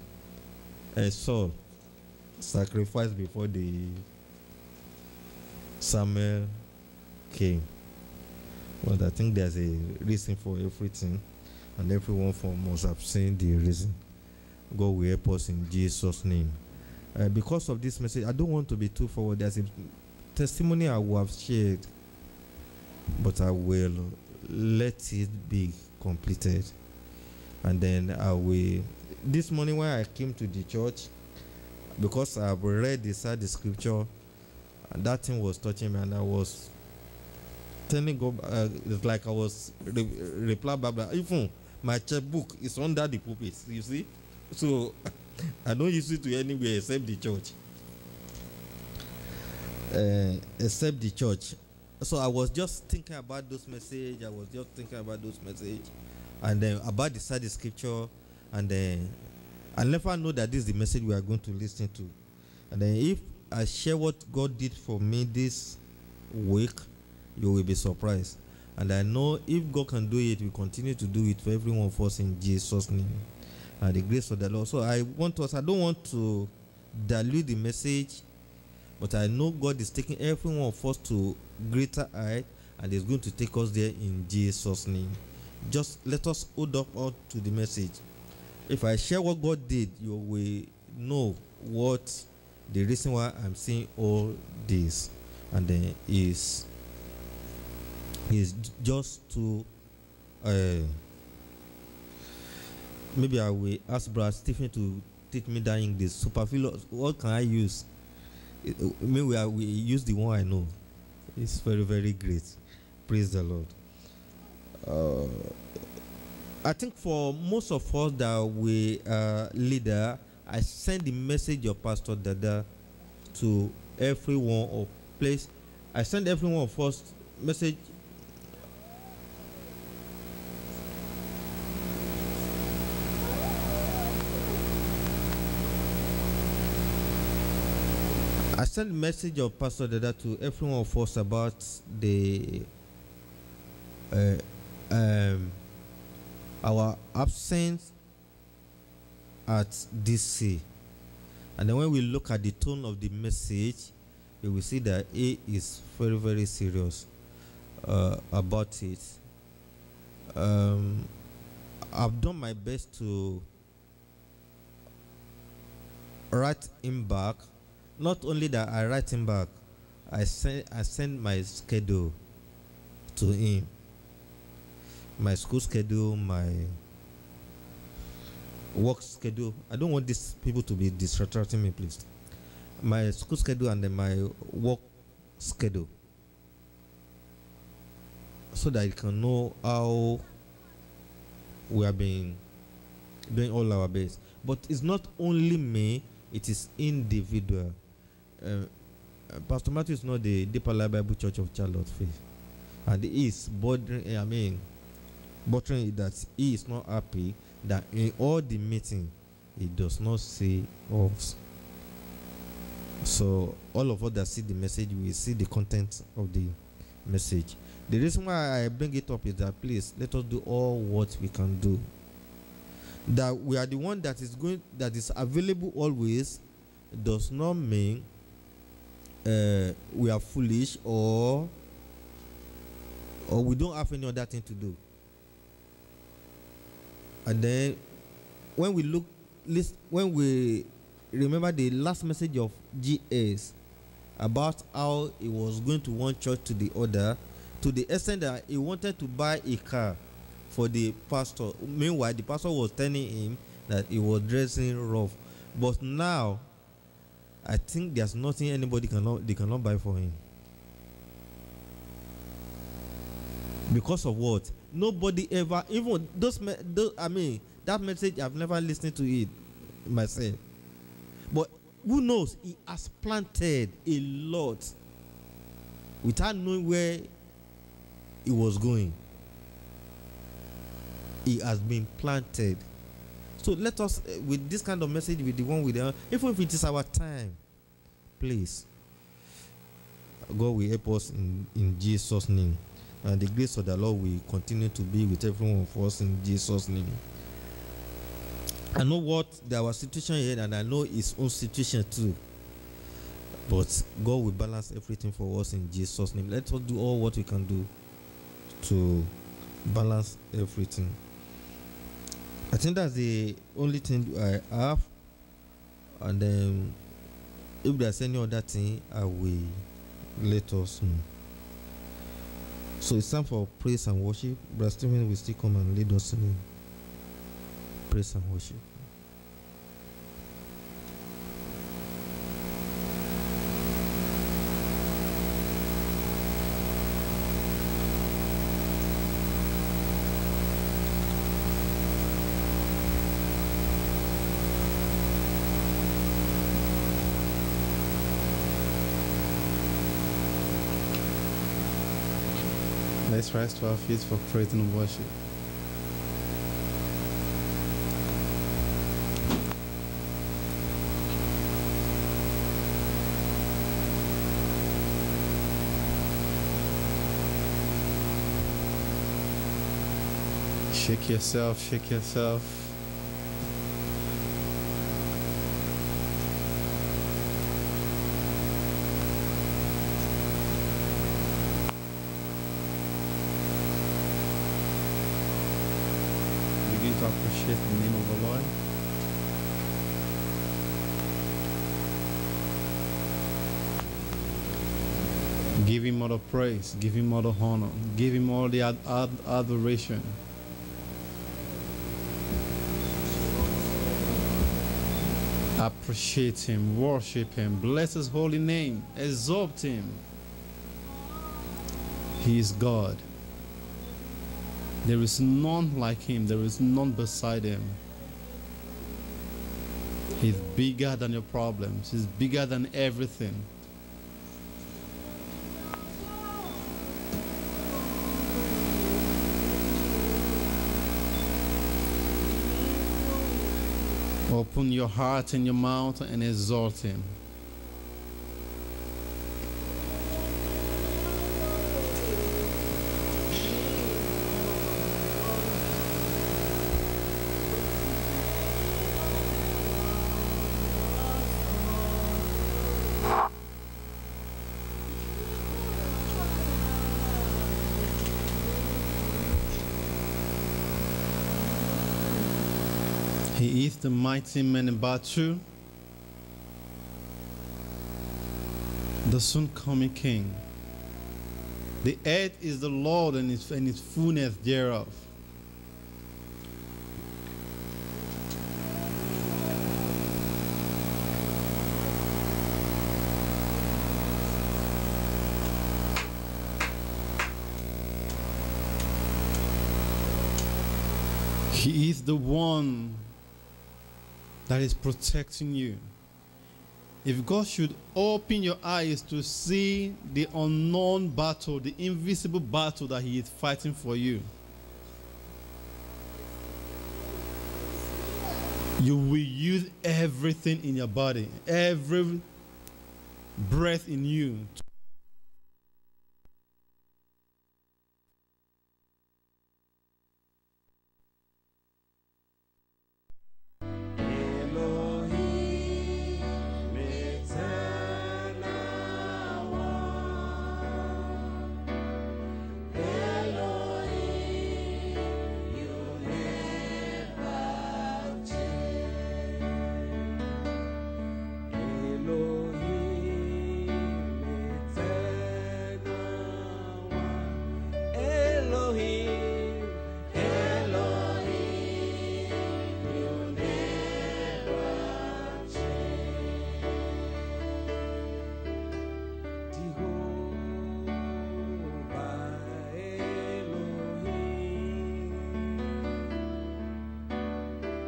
Saul sacrificed before the Samuel came. But I think there's a reason for everything, and everyone from us have seen the reason. God will help us in Jesus' name. Because of this message, I don't want to be too forward. There's a testimony I will have shared, but I will let it be completed. And then I will, this morning when I came to the church, because I've read inside the scripture, and that thing was touching me, and I was telling God, it's like I was reply blah blah. Even my checkbook is under the pulpit, you see, so I don't use it to anywhere except the church. So I was just thinking about those messages. And then about the study scripture. And then I never know that this is the message we are going to listen to. And then if I share what God did for me this week, you will be surprised. And I know if God can do it, we continue to do it for every one of us in Jesus' name. And the grace of the Lord. So I want us, I don't want to dilute the message, but I know God is taking every one of us to greater height, and is going to take us there in Jesus' name. Just let us hold up to the message. If I share what God did, you will know what the reason why I'm saying all this. And then is just to maybe I will ask Brad Stephen to teach me that English. Superfluous. What can I use? Maybe I will use the one I know. It's very, very great. Praise the Lord. I think for most of us that we are leader, I send the message of Pastor Dada to everyone or place. I send everyone of us message. I sent message of Pastor Dada to everyone of us about the our absence at DC, and then when we look at the tone of the message, we will see that he is very, very serious about it. I've done my best to write him back. Not only that, I write him back, I send my schedule to him. My school schedule, my work schedule. I don't want these people to be distracting me, please. My school schedule and then my work schedule, so that you can know how we have been doing all our best. But it's not only me, it is individual. Pastor Matthew is not the Deeper Life Bible Church of Charlottesville, and he is bothering, bothering that he is not happy that in all the meeting he does not see us. So all of us that see the message will see the content of the message. The reason why I bring it up is that please let us do all what we can do. That we are the one that is available always does not mean we are foolish or we don't have any other thing to do. And then when we look, when we remember the last message of GS about how he was going to one church to the other, to the extent that he wanted to buy a car for the pastor. Meanwhile, the pastor was telling him that he was dressing rough. But now, I think there's nothing anybody cannot buy for him. Because of what? Nobody ever, even those I mean, that message, I've never listened to it myself. But who knows? He has planted a lot without knowing where he was going. He has been planted. So let us, with this kind of message, with the one with the, even if it is our time, please, God will help us in Jesus' name. And the grace of the Lord will continue to be with everyone of us in Jesus' name. I know what our situation is, and I know his own situation too. But God will balance everything for us in Jesus' name. Let us do all what we can do to balance everything. I think that's the only thing I have. And then if there's any other thing, I will let us know. So it's time for praise and worship. Brother Stephen will still come and lead us in praise and worship. Let's rise to our feet for praise and worship. Shake yourself, shake yourself. Appreciate the name of the Lord. Give him all the praise, give him all the honor, give him all the adoration. Appreciate him, worship him, bless his holy name, exalt him. He is God. There is none like him. There is none beside him. He's bigger than your problems. He's bigger than everything. Open your heart and your mouth and exalt him. He is the mighty man in battle, the soon-coming King. The earth is the Lord and his fullness thereof. He is the one that is protecting you. If God should open your eyes to see the unknown battle, the invisible battle that he is fighting for you, you will use everything in your body, every breath in you to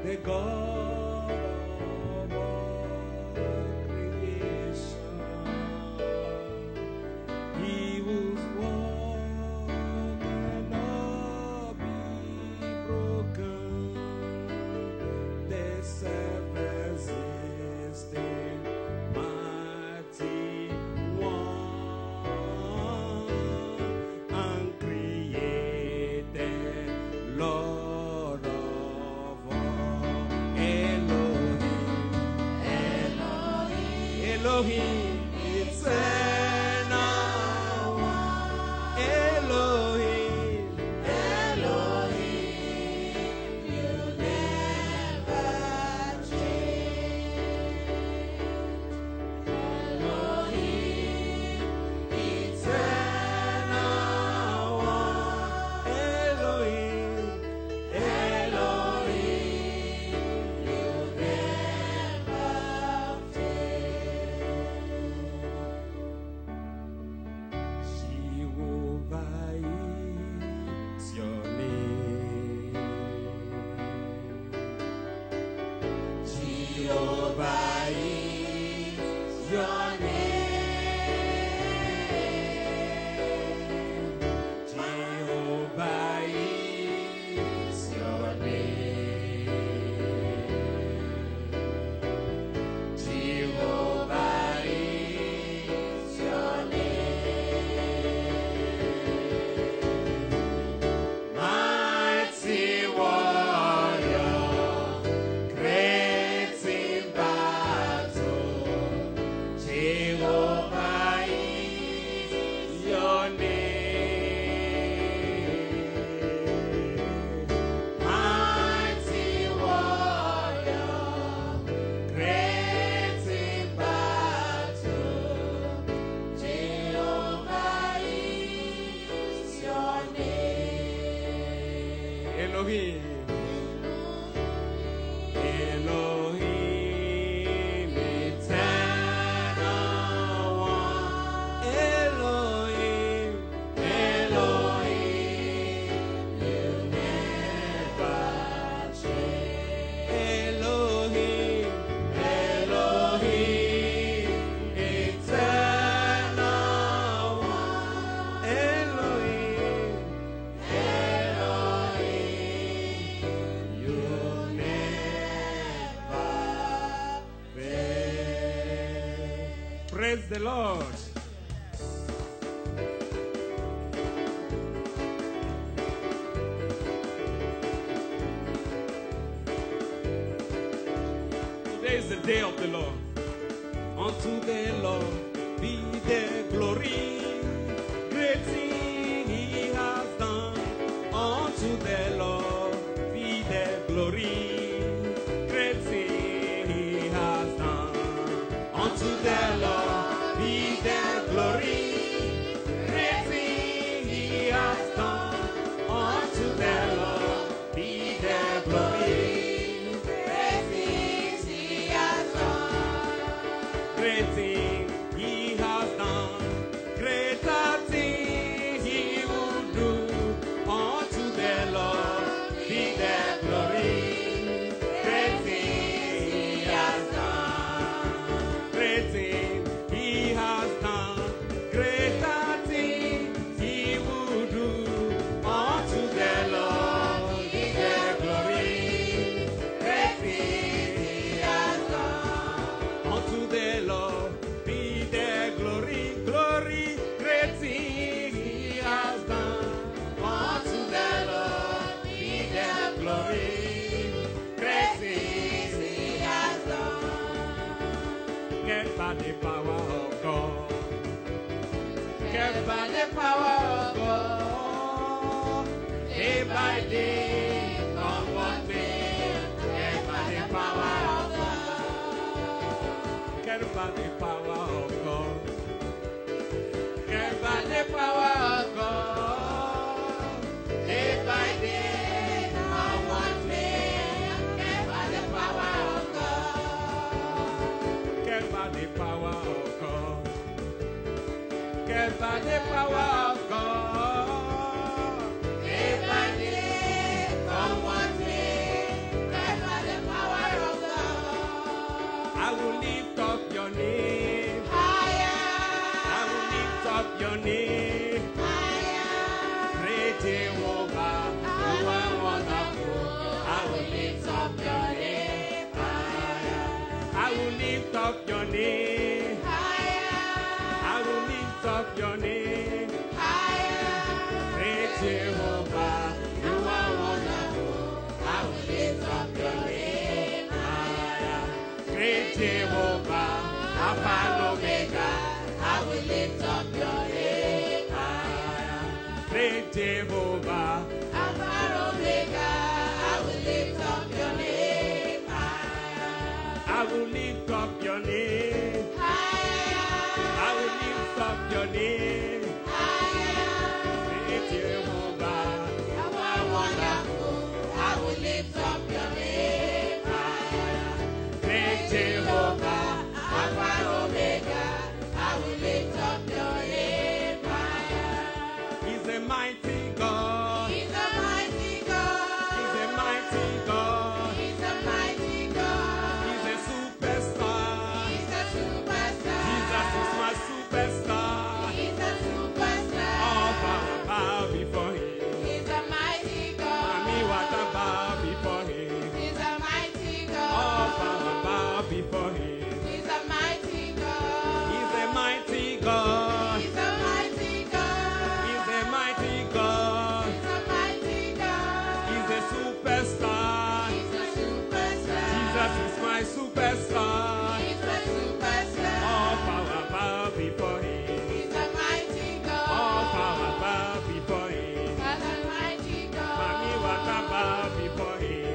the God of all creation. He was born and not be broken. The self-existing mighty one, uncreated Lord. Elohim, eternal one. Elohim, Elohim, you never change. Elohim, eternal one. Elohim, Elohim, you never change. Jehovah is your name. Jehovah is your name. Jehovah is your name. Mighty warrior, great. Jehovah is your name. Mighty warrior, great in battle, Jehovah is your name. Elohim, Elohim, praise the Lord. Today is the day of the Lord. Unto the Lord be the glory. Great thing he has done. Unto the Lord be the glory. Great thing he has done. Unto the Lord be the glory, great thing he has done. Unto the Lord be the glory, great things he has done. Great things he has done, greater things he will do. Unto the Lord be the glory, great things he has done. Great things has done, greater things he will do. Unto the Lord be the glory, great things he has done. Unto the Lord be the glory, glory, great things he has done. Unto the Lord be the glory, great things he has done. Get by the power of God. Kept by the power of God, day by day, come what may. Kept by the power of God. Kept by the power of God. Kept by the power of God, day by day, come what may. Kept by the power of God. Kept by the power of God. Kept by the power of God, day by day, come what may. Kept by the up your name. Higher. I will lift up your name. Higher. Great Jehovah, you are wonderful. I will lift up your name. Higher. Great Jehovah, Alpha and Omega. I will lift up your name. Higher. Great Jehovah, Alpha and Omega. I will lift up your name. Higher. I will lift up your name. Higher. I will lift up your name. Higher. Great Jehovah, you are wonderful. I will lift up your name. Higher. Great Jehovah, Alpha and Omega. I will lift up your name. Higher. He's a mighty God. He's a mighty God. He's a mighty God. He's a mighty God. He's a superstar. He's a superstar. Jesus is my superstar. He's a superstar. All power bow before him. He's a mighty God. And me want to bow before him. He's a mighty God. All power bow before him.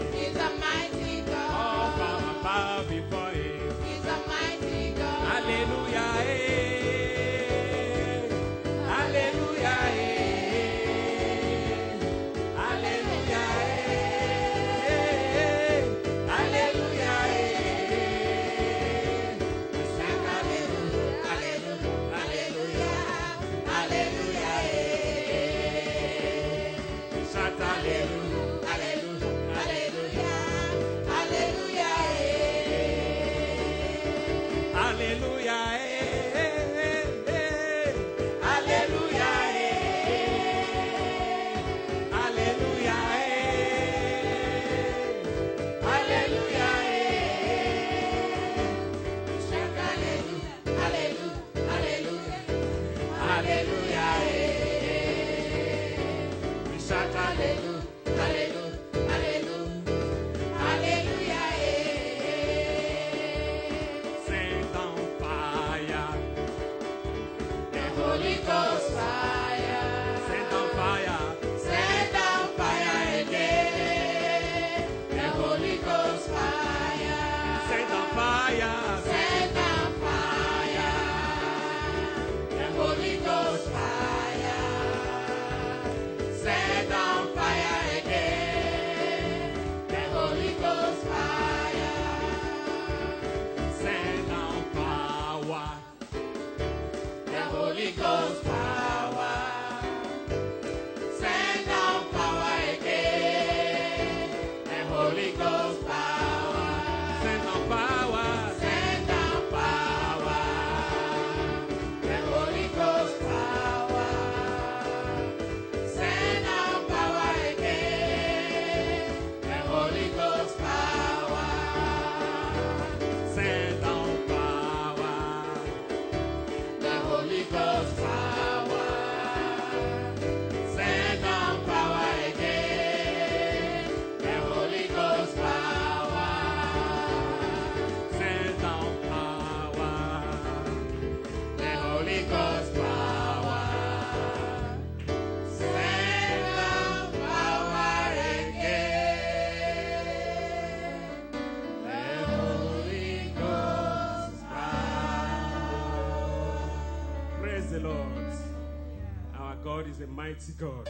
Mighty God,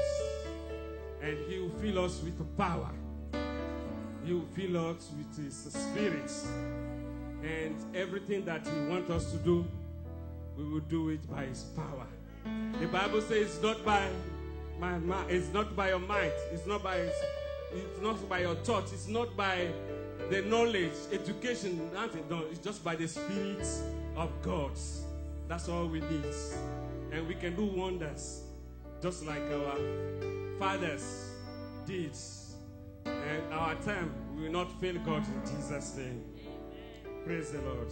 and He will fill us with power. He will fill us with His Spirit, and everything that He wants us to do, we will do it by His power. The Bible says, "It's not by my might, it's not by your might, it's not by your thoughts, it's not by the knowledge, education, nothing. No, it's just by the Spirit of God. That's all we need, and we can do wonders." Just like our fathers did. And our time will not fail God in Jesus' name. Amen. Praise the Lord.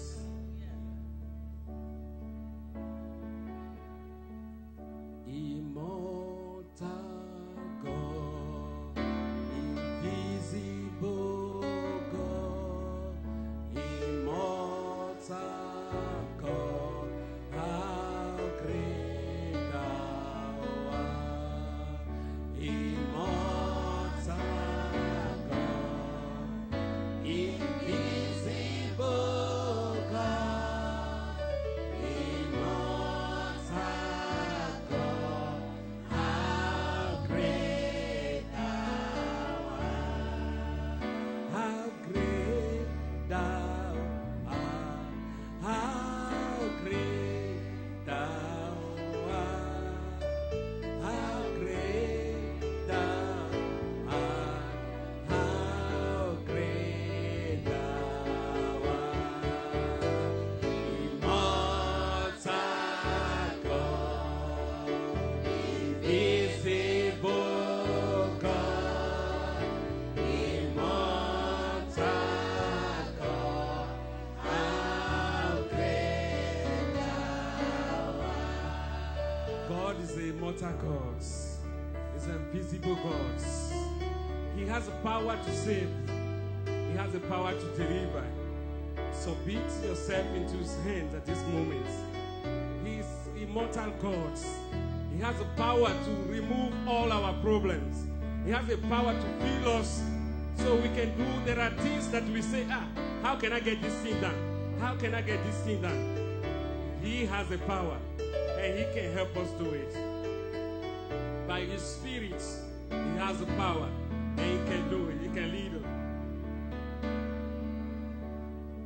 is a mortal God. He's an invisible God. He has the power to save. He has the power to deliver. Submit yourself into His hands at this moment. He is immortal God. He has the power to remove all our problems. He has the power to heal us. So we can do, there are things that we say, how can I get this thing done? How can I get this thing done? He has the power, and He can help us do it. By His Spirit, He has the power, and He can do it. He can lead us.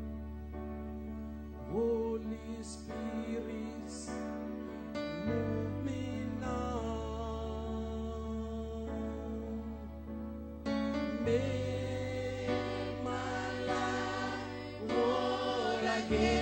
Holy Spirit, move me now. Make my life whole again.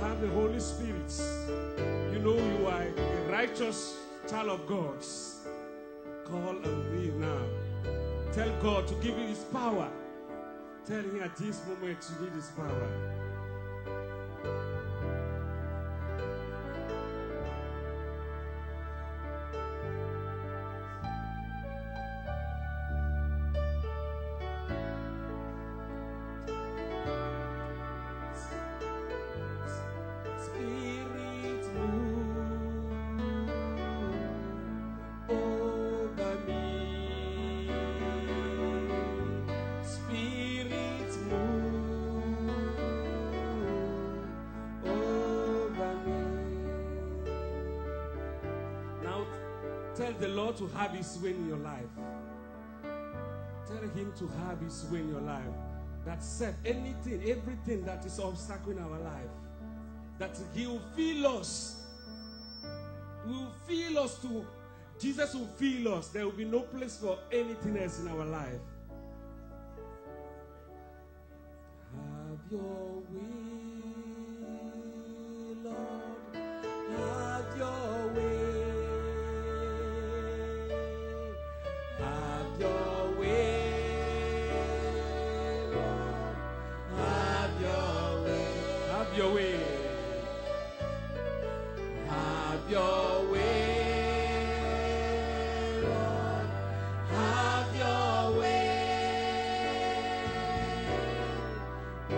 Have the Holy Spirit, you know you are a righteous child of God. Call on me now. Tell God to give you His power. Tell Him at this moment you need His power. Tell the Lord to have His way in your life. Tell Him to have His way in your life. That set anything, everything that is obstacle in our life, that He will fill us. He will fill us to, Jesus will fill us. There will be no place for anything else in our life. Have your way, Lord. Have your way. Your way. Have your way, Lord. Have your way, oh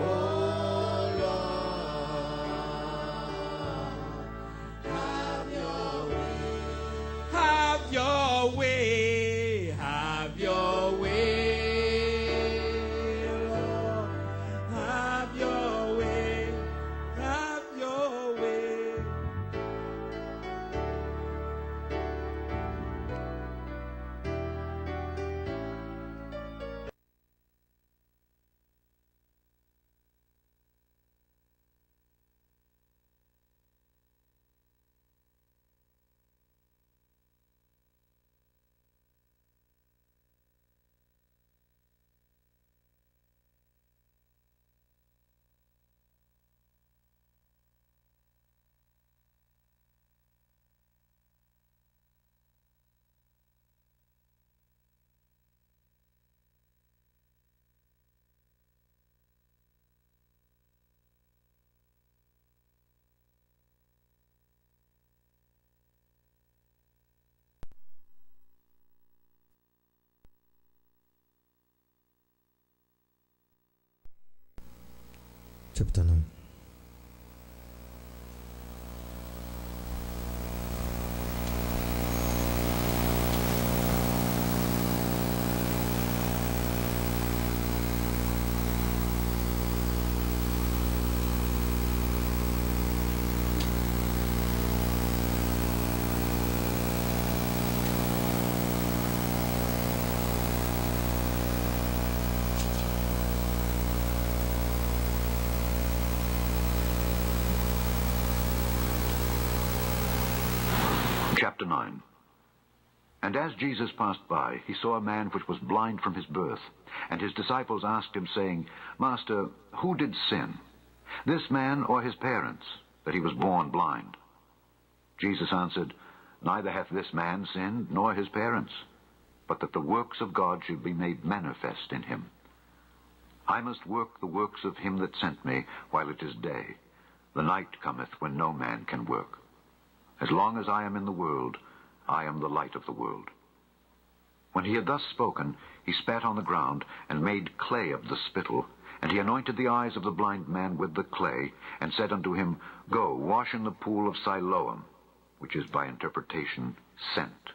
Lord. Have your way. Have your way. Have your way. చెప్తాను. Chapter 9. And as Jesus passed by, he saw a man which was blind from his birth. And his disciples asked him, saying, Master, who did sin, this man or his parents, that he was born blind? Jesus answered, Neither hath this man sinned, nor his parents, but that the works of God should be made manifest in him. I must work the works of him that sent me while it is day. The night cometh when no man can work. As long as I am in the world, I am the light of the world. When he had thus spoken, he spat on the ground, and made clay of the spittle, and he anointed the eyes of the blind man with the clay, and said unto him, Go, wash in the pool of Siloam, which is by interpretation sent.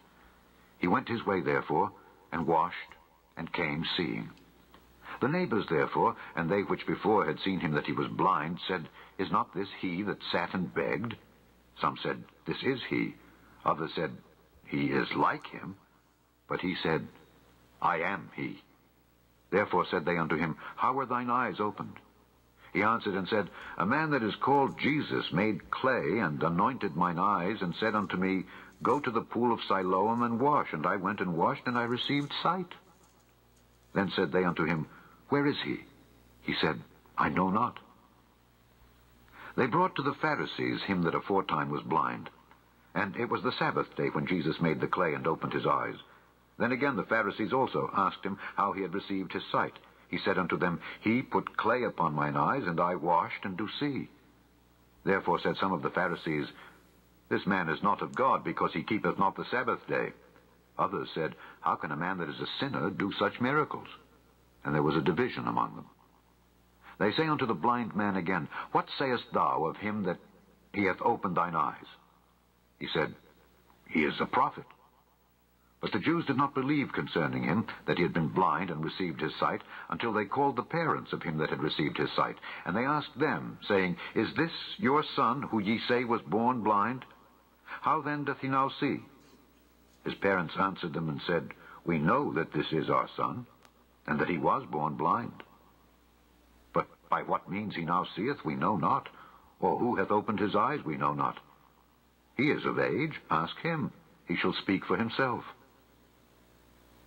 He went his way therefore, and washed, and came seeing. The neighbors therefore, and they which before had seen him that he was blind, said, Is not this he that sat and begged? Some said, This is he. Others said, He is like him. But he said, I am he. Therefore said they unto him, How were thine eyes opened? He answered and said, A man that is called Jesus made clay, and anointed mine eyes, and said unto me, Go to the pool of Siloam, and wash. And I went and washed, and I received sight. Then said they unto him, Where is he? He said, I know not. They brought to the Pharisees him that aforetime was blind. And it was the Sabbath day when Jesus made the clay and opened his eyes. Then again the Pharisees also asked him how he had received his sight. He said unto them, He put clay upon mine eyes, and I washed, and do see. Therefore said some of the Pharisees, This man is not of God, because he keepeth not the Sabbath day. Others said, How can a man that is a sinner do such miracles? And there was a division among them. They say unto the blind man again, What sayest thou of him that he hath opened thine eyes? He said, He is a prophet. But the Jews did not believe concerning him, that he had been blind and received his sight, until they called the parents of him that had received his sight. And they asked them, saying, Is this your son, who ye say was born blind? How then doth he now see? His parents answered them and said, We know that this is our son, and that he was born blind. But by what means he now seeth, we know not, or who hath opened his eyes, we know not. He is of age, ask him. He shall speak for himself.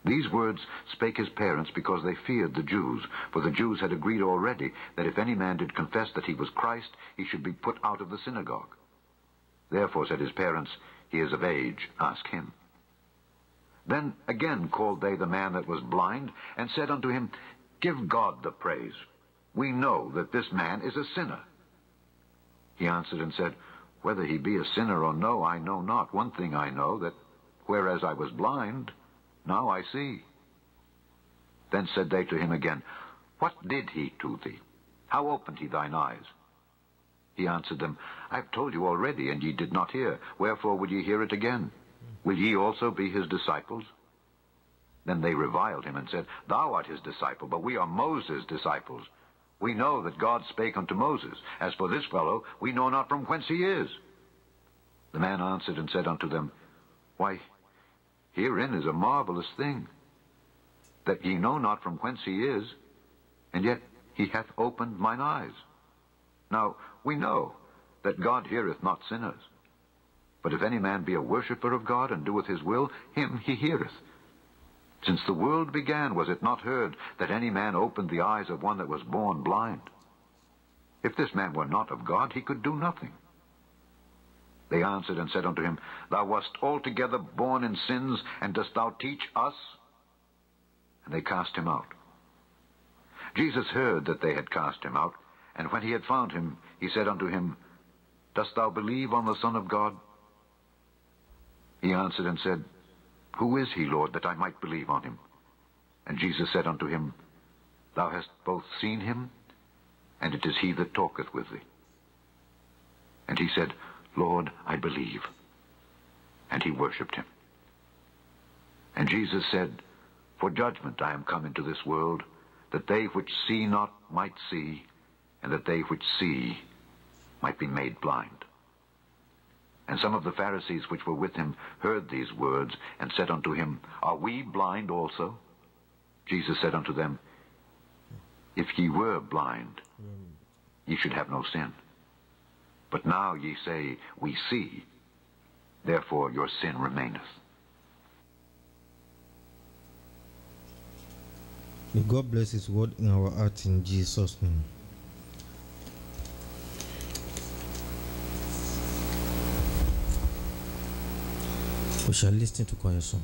These words spake his parents, because they feared the Jews, for the Jews had agreed already that if any man did confess that he was Christ, he should be put out of the synagogue. Therefore said his parents, He is of age, ask him. Then again called they the man that was blind, and said unto him, Give God the praise. We know that this man is a sinner. He answered and said, Whether he be a sinner or no, I know not. One thing I know, that whereas I was blind, now I see. Then said they to him again, What did he to thee? How opened he thine eyes? He answered them, I have told you already, and ye did not hear. Wherefore would ye hear it again? Will ye also be his disciples? Then they reviled him and said, Thou art his disciple, but we are Moses' disciples. We know that God spake unto Moses. As for this fellow, we know not from whence he is. The man answered and said unto them, Why, herein is a marvelous thing, that ye know not from whence he is, and yet he hath opened mine eyes. Now we know that God heareth not sinners. But if any man be a worshipper of God, and doeth his will, him he heareth. Since the world began, was it not heard that any man opened the eyes of one that was born blind? If this man were not of God, he could do nothing. They answered and said unto him, Thou wast altogether born in sins, and dost thou teach us? And they cast him out. Jesus heard that they had cast him out, and when he had found him, he said unto him, Dost thou believe on the Son of God? He answered and said, Who is he, Lord, that I might believe on him? And Jesus said unto him, Thou hast both seen him, and it is he that talketh with thee. And he said, Lord, I believe. And he worshipped him. And Jesus said, For judgment I am come into this world, that they which see not might see, and that they which see might be made blind. And some of the Pharisees which were with him heard these words, and said unto him, Are we blind also? Jesus said unto them, If ye were blind, ye should have no sin. But now ye say, We see. therefore your sin remaineth. May God bless His word in our hearts in Jesus' name. We shall listen to choir song.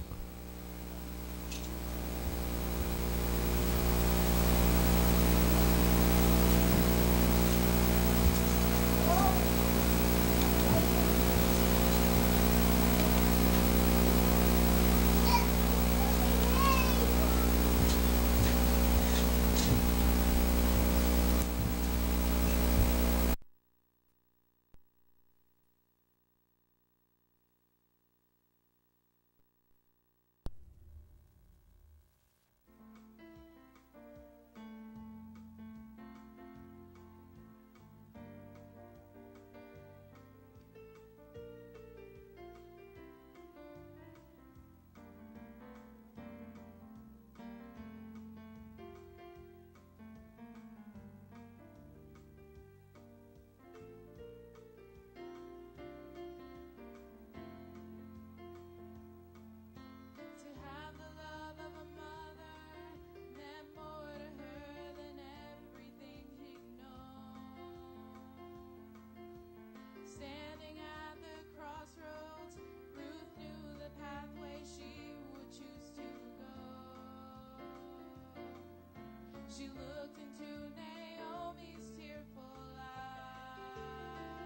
She looked into Naomi's tearful eyes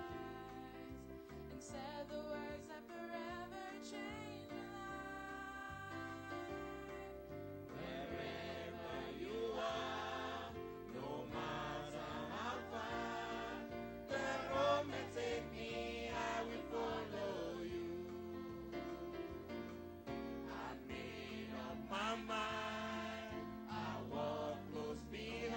and said the words that forever changed her life. Wherever you are, no matter how far, the road may take me, I will follow you. I made up my mind. Be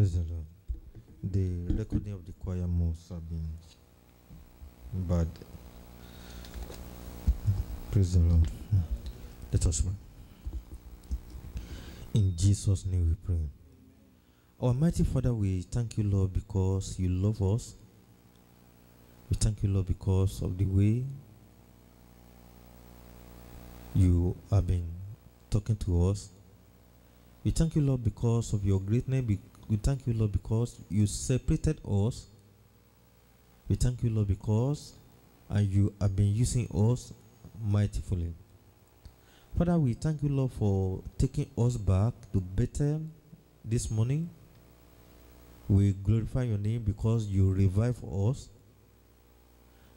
Praise the Lord. The recording of the choir moves have been bad. Praise the Lord. Let us pray. In Jesus' name we pray. Our mighty Father, we thank you, Lord, because you love us. We thank you, Lord, because of the way you have been talking to us. We thank you, Lord, because of your greatness. We thank you, Lord, because you separated us. We thank you, Lord, because you have been using us mightily. Father, we thank you, Lord, for taking us back to Bethel this morning. We glorify your name because you revive us.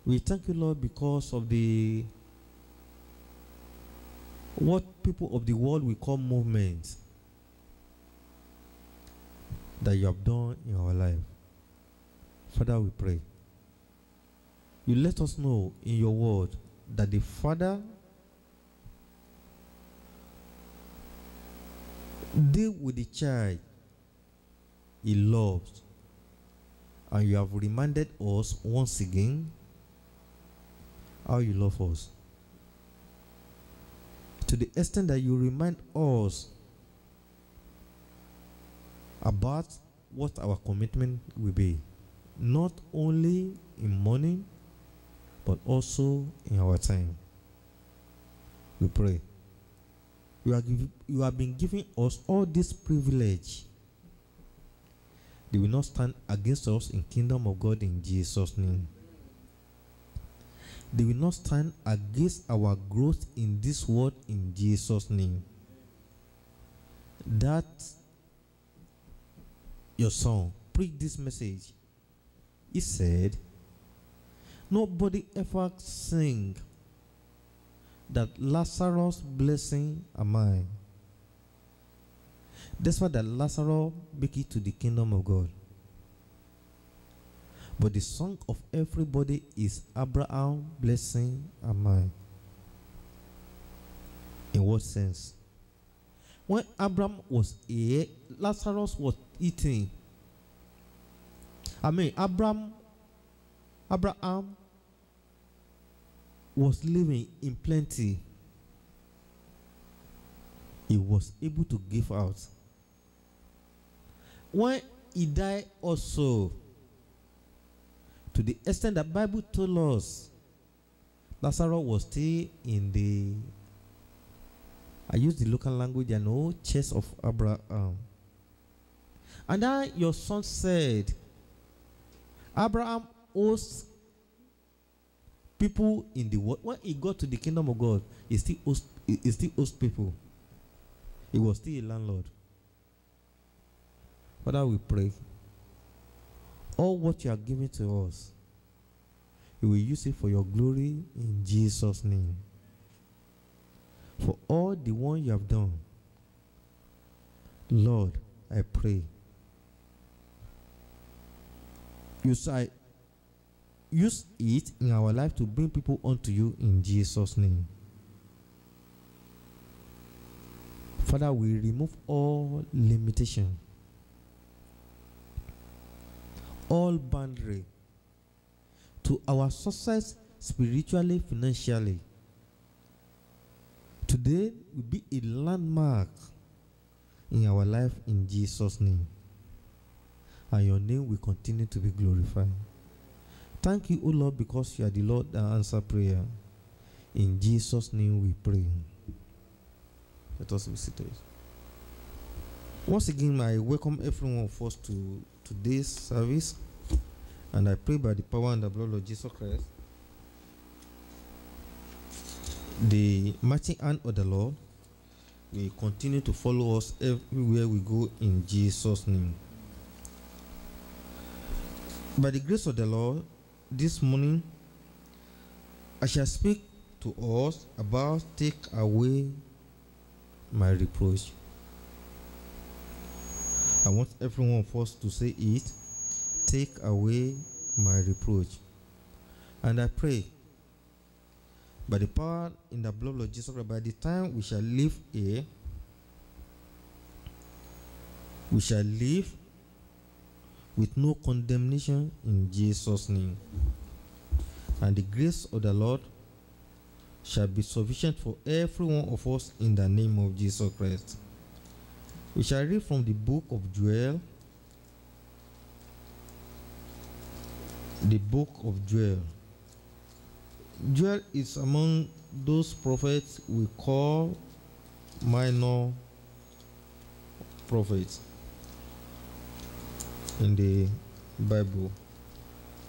We thank you, Lord, because of the what people of the world will call movements that you have done in our life. Father, we pray. You let us know in your word that the Father, deal with the child he loves. And you have reminded us once again how you love us. To the extent that you remind us about what our commitment will be, not only in money, but also in our time. We pray. You have been giving us all this privilege. They will not stand against us in kingdom of God in Jesus' name. They will not stand against our growth in this world in Jesus' name. That your son preached this message. He said, nobody ever sing that Lazarus' blessing are mine. That's why that Lazarus make it to the kingdom of God. But the song of everybody is Abraham's blessing are mine. In what sense? When Abraham was here, Lazarus was eating. Abraham was living in plenty. He was able to give out. When he died also, to the extent that Bible told us, Lazarus was still in the, I use the local language, I know, chest of Abraham. And then your son said, Abraham owes people in the world. When he got to the kingdom of God, he still owes people. He was still a landlord. Father, we pray. All what you are giving to us, you will use it for your glory in Jesus' name. For all the one you have done, Lord, I pray. You say, use it in our life to bring people unto you in Jesus' name. Father, we remove all limitation, all boundary to our success spiritually, financially. Today will be a landmark in our life in Jesus' name. And your name will continue to be glorified. Thank you, O Lord, because you are the Lord that answers prayer. In Jesus' name we pray. Let us be seated. Once again, I welcome everyone of us to today's service. And I pray by the power and the blood of Jesus Christ, the mighty hand of the Lord will continue to follow us everywhere we go in Jesus' name. By the grace of the Lord, this morning, I shall speak to us about take away my reproach. I want everyone of us to say it, take away my reproach. And I pray, by the power in the blood of Jesus Christ, by the time we shall leave here, we shall leave with no condemnation in Jesus' name. And the grace of the Lord shall be sufficient for every one of us in the name of Jesus Christ. We shall read from the book of Joel, the book of Joel. Joel is among those prophets we call minor prophets in the Bible.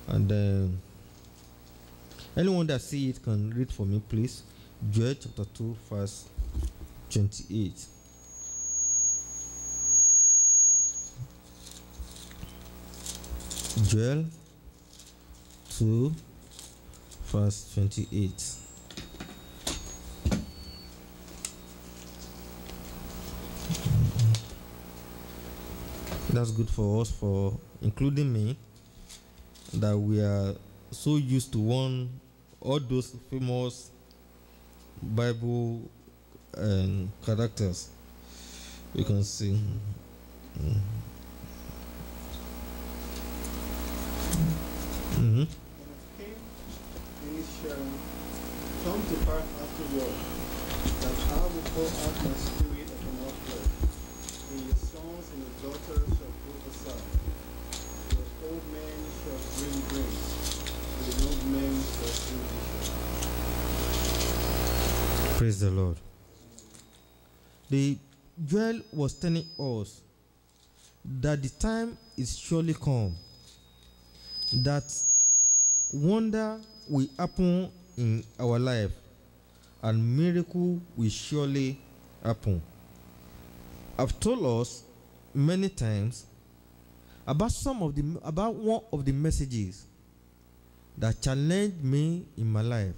And anyone that sees it can read for me, please. Joel chapter 2, verse 28. Joel 2, verse 28. That's good for us, for including me, that we are so used to all those famous Bible characters. You can see. Mm-hmm. It shall come to pass afterward that I will pour out my spirit upon all flesh, and your sons and your daughters shall prophesy. Your old men shall bring grace, and the young men shall bring vision. Praise the Lord. The Joel was telling us that the time is surely come that wonder will happen in our life, and miracle will surely happen. I've told us many times about one of the messages that challenged me in my life,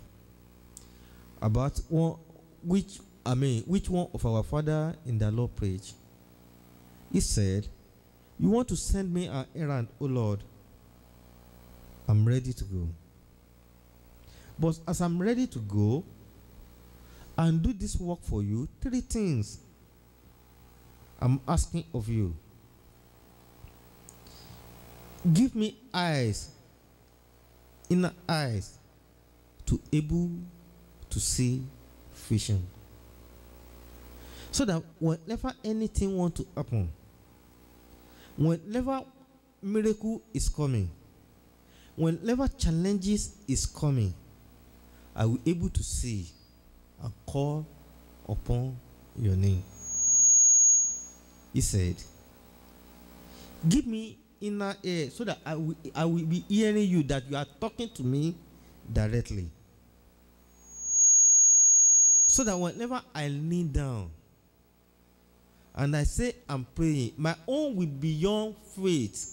about which one of our father in the Lord preached. He said, "You want to send me an errand, O Lord? I'm ready to go. But as I'm ready to go and do this work for you, three things I'm asking of you. Give me inner eyes, to able to see vision. So that whenever anything wants to happen, whenever miracle is coming, whenever challenges is coming, I will be able to see and call upon your name." He said, "Give me inner ear so that I will be hearing you, that you are talking to me directly. So that whenever I lean down and I say I'm praying, my own will be beyond faith.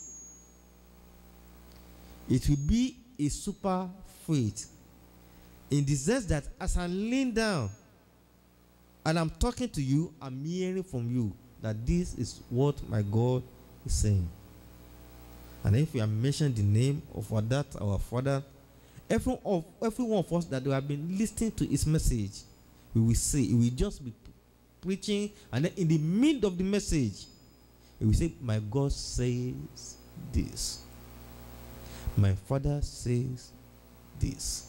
It will be a super faith, in the sense that as I lean down and I'm talking to you, I'm hearing from you that this is what my God is saying." And if we have mentioned the name of our Father, every one of us that we have been listening to his message, we will say, he will just be preaching, and then in the middle of the message, he will say, "My God says this. My Father says this."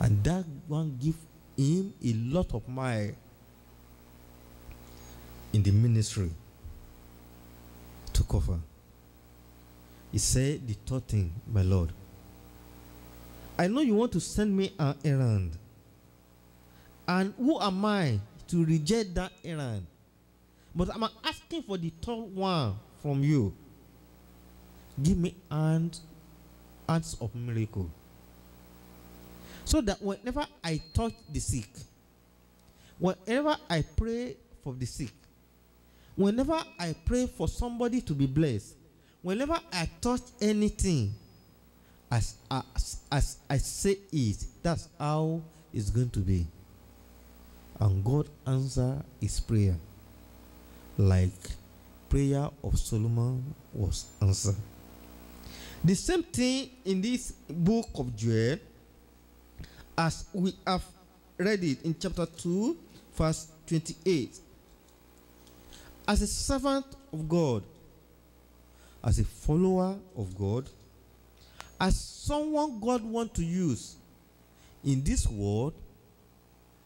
And that one gives him a lot of might in the ministry to cover. He said the third thing, "My Lord, I know you want to send me an errand. And who am I to reject that errand? But I'm asking for the third one from you. Give me hands of miracle. So that whenever I touch the sick, whenever I pray for the sick, whenever I pray for somebody to be blessed, whenever I touch anything, as I say it, that's how it's going to be." And God answered his prayer, like prayer of Solomon was answered. The same thing in this book of Joel, as we have read it in chapter 2, verse 28. As a servant of God, as a follower of God, as someone God wants to use in this world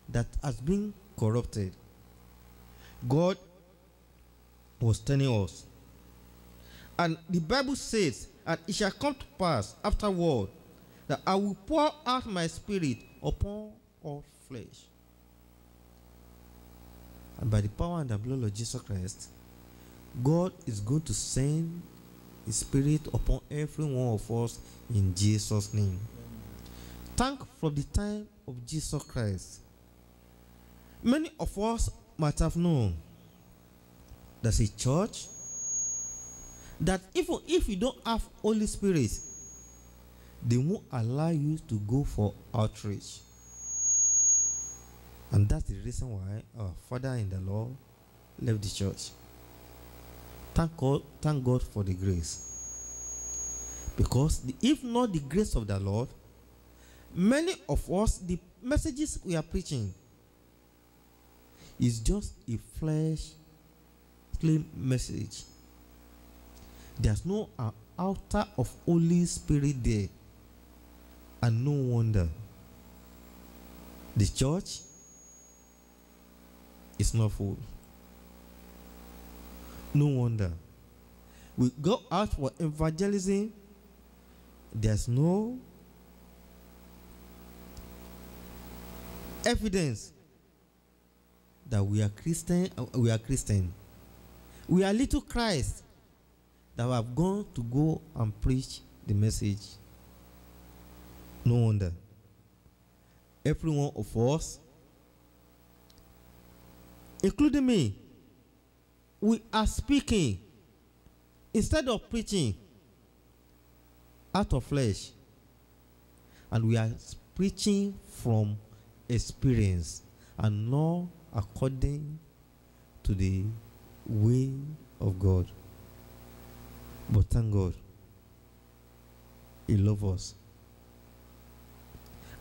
that has been corrupted. God was telling us, and the Bible says, and it shall come to pass afterward that I will pour out my spirit upon all flesh. And by the power and the blood of Jesus Christ, God is going to send His Spirit upon every one of us in Jesus' name. Thank from the time of Jesus Christ. Many of us might have known there's a church that even if you don't have Holy Spirit, they won't allow you to go for outreach. And that's the reason why our father in the Lord left the church. Thank God for the grace. Because if not the grace of the Lord, many of us, the messages we are preaching is just a fleshly message. There's no altar of Holy Spirit there. And no wonder. The church is not full. No wonder. We go out for evangelism. There's no evidence that we are Christian. We are little Christ that we have gone to go and preach the message. No wonder. Every one of us, including me, we are speaking instead of preaching out of flesh, and we are preaching from experience and not according to the way of God. But thank God, He loves us.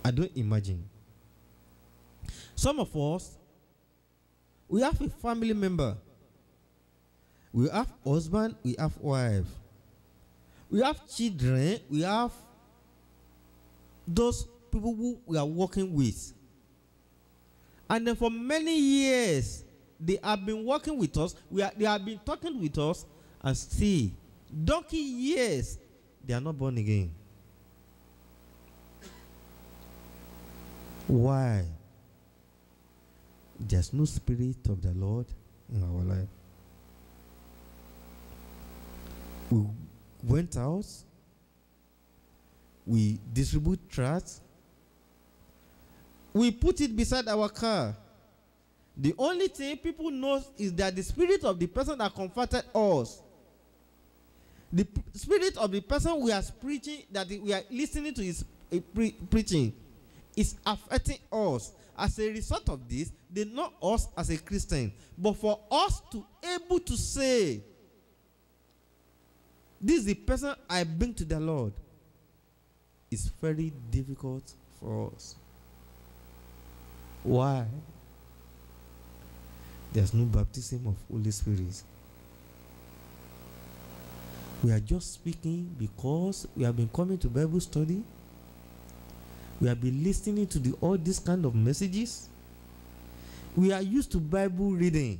I don't imagine. Some of us, we have a family member. We have husband, we have wife. We have children, we have those people who we are working with. And then for many years, they have been working with us, they have been talking with us, and still, donkey years, they are not born again. Why? There's no Spirit of the Lord in our life. We went out, we distribute tracts, we put it beside our car. The only thing people know is that the spirit of the person that converted us, the spirit of the person we are preaching, that we are listening to his preaching, is affecting us. As a result of this, they know us as a Christian. But for us to be able to say, this is the person I bring to the Lord, it's very difficult for us. Why? There's no baptism of Holy Spirit. We are just speaking because we have been coming to Bible study. We have been listening to all these kind of messages. We are used to Bible reading.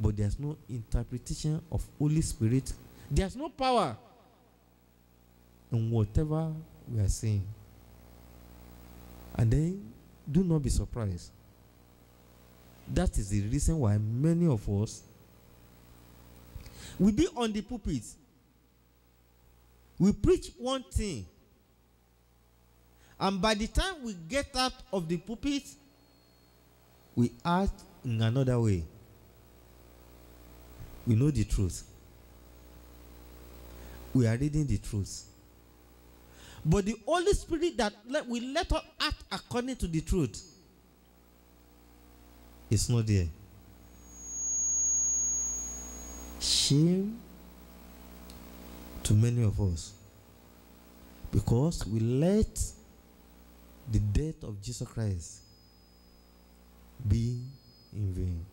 But there's no interpretation of Holy Spirit. There's no power in whatever we are saying. And then, do not be surprised. That is the reason why many of us will be on the pulpit. We preach one thing. And by the time we get out of the pulpit, we act in another way. We know the truth. We are reading the truth. But the Holy Spirit that will let us act according to the truth is not there. Shame to many of us. Because we let the death of Jesus Christ be in vain.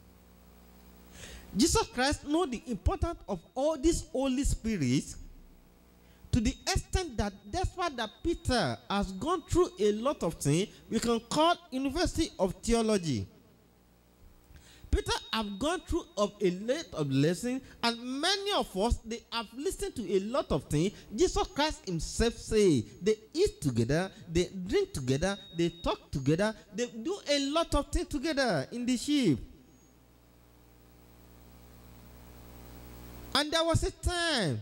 Jesus Christ knew the importance of all these Holy Spirits to the extent that that's why that Peter has gone through a lot of things we can call University of Theology. Peter have gone through a lot of lessons, and many of us, they have listened to a lot of things. Jesus Christ himself say, they eat together, they drink together, they talk together, they do a lot of things together in the ship. And there was a time,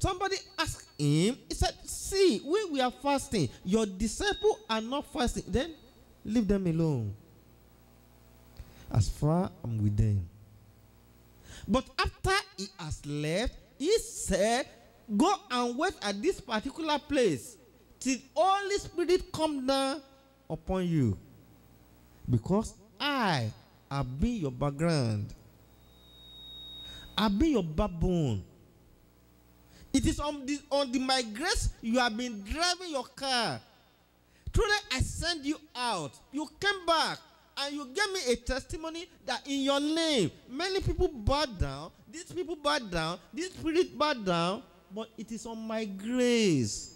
somebody asked him, he said, see, we are fasting, your disciples are not fasting, then leave them alone. As far I'm with them. But after he has left, he said, go and wait at this particular place till Holy Spirit come down upon you. Because I have been your background. I've been your backbone. It is on my grace you have been driving your car. Truly I sent you out. You came back. And you gave me a testimony that in your name, many people bow down, these people bow down, these spirit bow down, but it is on my grace.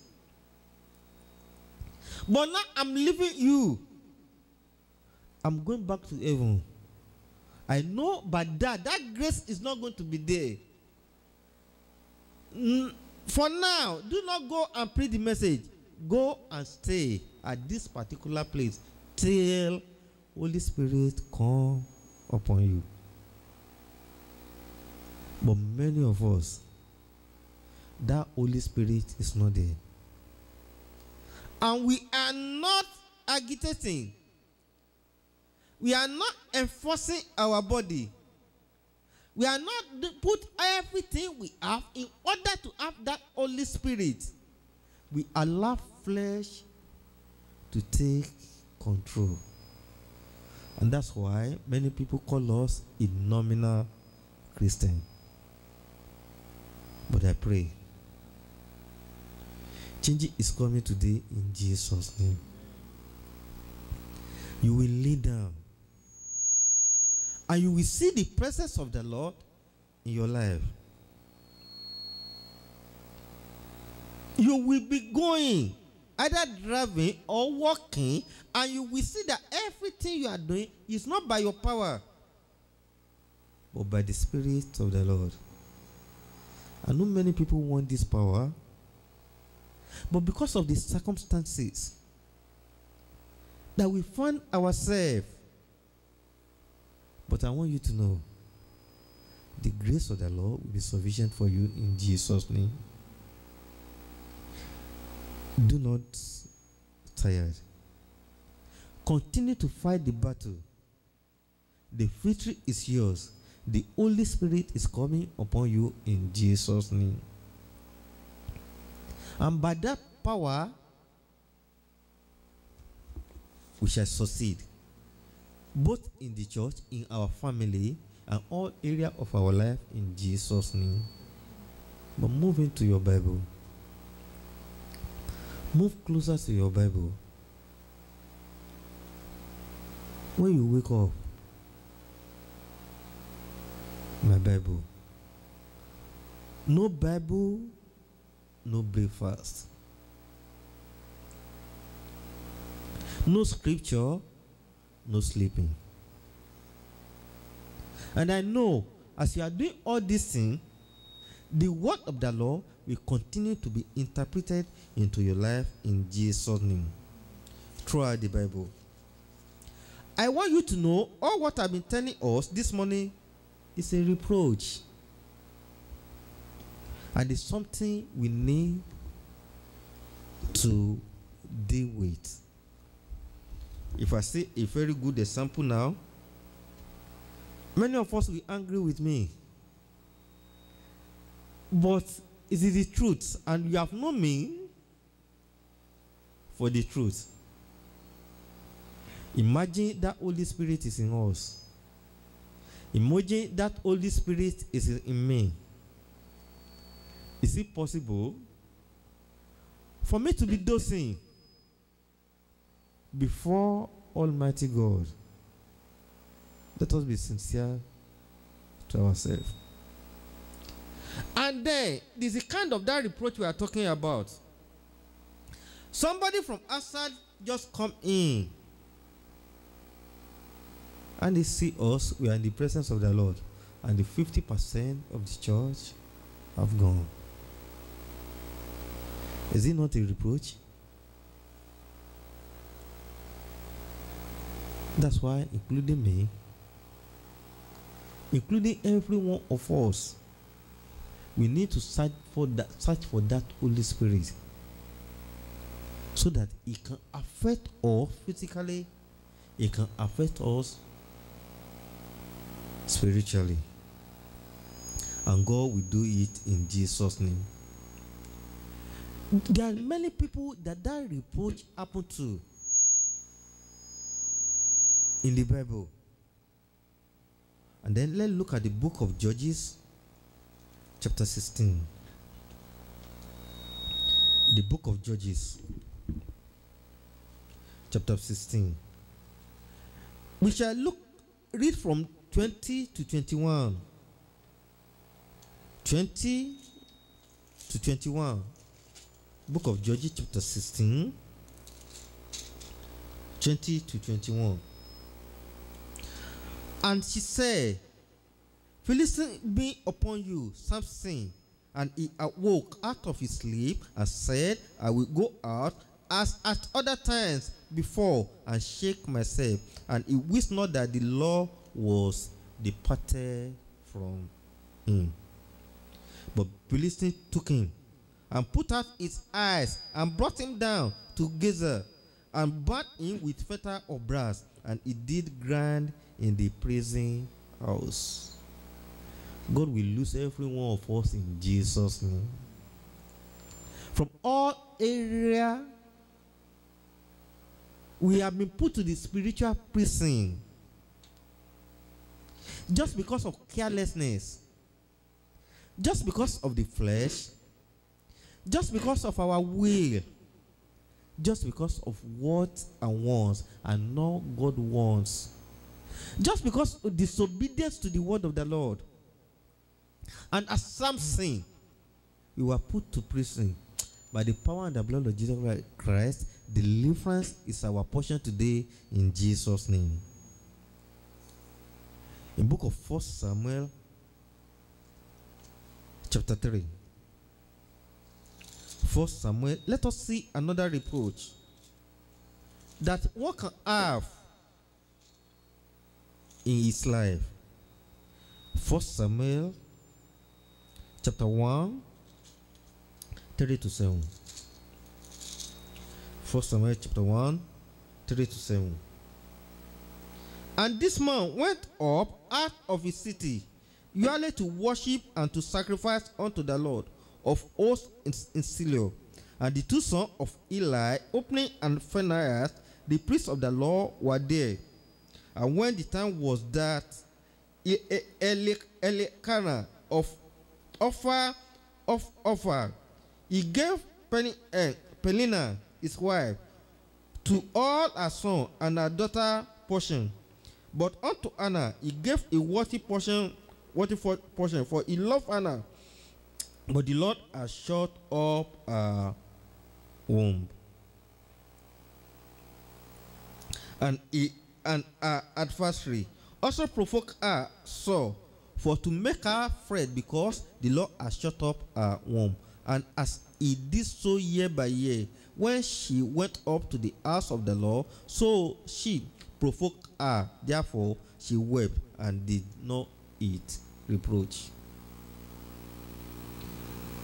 But now I'm leaving you. I'm going back to heaven. I know, but that grace is not going to be there. For now, do not go and preach the message. Go and stay at this particular place till Holy Spirit come upon you. But many of us, that Holy Spirit is not there. And we are not agitating. We are not enforcing our body. We are not put everything we have in order to have that Holy Spirit. We allow flesh to take control. And that's why many people call us a nominal Christian. But I pray, change is coming today in Jesus' name. You will lay down, and you will see the presence of the Lord in your life. You will be going, either driving or walking, and you will see that everything you are doing is not by your power, but by the Spirit of the Lord. I know many people want this power, but because of the circumstances that we find ourselves, but I want you to know, the grace of the Lord will be sufficient for you in Jesus' name. Do not tire. Continue to fight the battle. The victory is yours. The Holy Spirit is coming upon you in Jesus' name. And by that power, we shall succeed, both in the church, in our family, and all areas of our life in Jesus' name. But move into your Bible. Move closer to your Bible. When you wake up, my Bible. No Bible, no breakfast. No scripture, no sleeping. And I know, as you are doing all these things, the word of the Lord will continue to be interpreted into your life in Jesus' name throughout the Bible. I want you to know all what I've been telling us this morning is a reproach, and it's something we need to deal with. If I say a very good example now, many of us will be angry with me, but it is the truth, and you have known me for the truth. Imagine that Holy Spirit is in us. Imagine that Holy Spirit is in me. Is it possible for me to be dozing before Almighty God? Let us be sincere to ourselves. And then there's a kind of that reproach we are talking about. Somebody from outside just come in, and they see us, we are in the presence of the Lord, and the 50% of the church have gone. Is it not a reproach? That's why, including me, including every one of us, we need to search for that Holy Spirit, so that it can affect us physically, it can affect us spiritually. And God will do it in Jesus' name. There are many people that reproach happened to in the Bible. And then let's look at the book of Judges, chapter 16. The book of Judges, chapter 16. We shall read from 20 to 21. 20 to 21. Book of Judges, chapter 16. 20 to 21. And she said, "Philistines be upon you, Samson." And he awoke out of his sleep and said, "I will go out as at other times before and shake myself." And he wist not that the law was departed from him. But Philistine took him and put out his eyes and brought him down to Gaza and bound him with fetters of brass, and he did grind in the prison house. God will lose every one of us in Jesus' name. From all area, we have been put to the spiritual prison just because of carelessness, just because of the flesh, just because of our will, just because of what I want and not God wants, just because of disobedience to the word of the Lord. And as Samson, we were put to prison. By the power and the blood of Jesus Christ, deliverance is our portion today in Jesus' name. In book of 1 Samuel, chapter 3. 1 Samuel, let us see another reproach that one can have in his life. 1 Samuel, chapter 1, 3 to 7. 1 Samuel, chapter 1, 3 to 7. And this man went up out of his city, yearly to worship and to sacrifice unto the Lord of hosts in Shiloh. And the two sons of Eli, Ophni and Phinehas, the priests of the law, were there. And when the time was that, Elkanah of Offer, he gave Peninnah, his wife, to all her son and her daughter portion. But unto Anna he gave a worthy portion, for he loved Anna. But the Lord has shut up her womb, and he and her adversary also provoked her sore, for to make her afraid, because the Lord has shut up her womb. And as he did so year by year, when she went up to the house of the Lord, so she provoked her. Therefore she wept and did not eat reproach.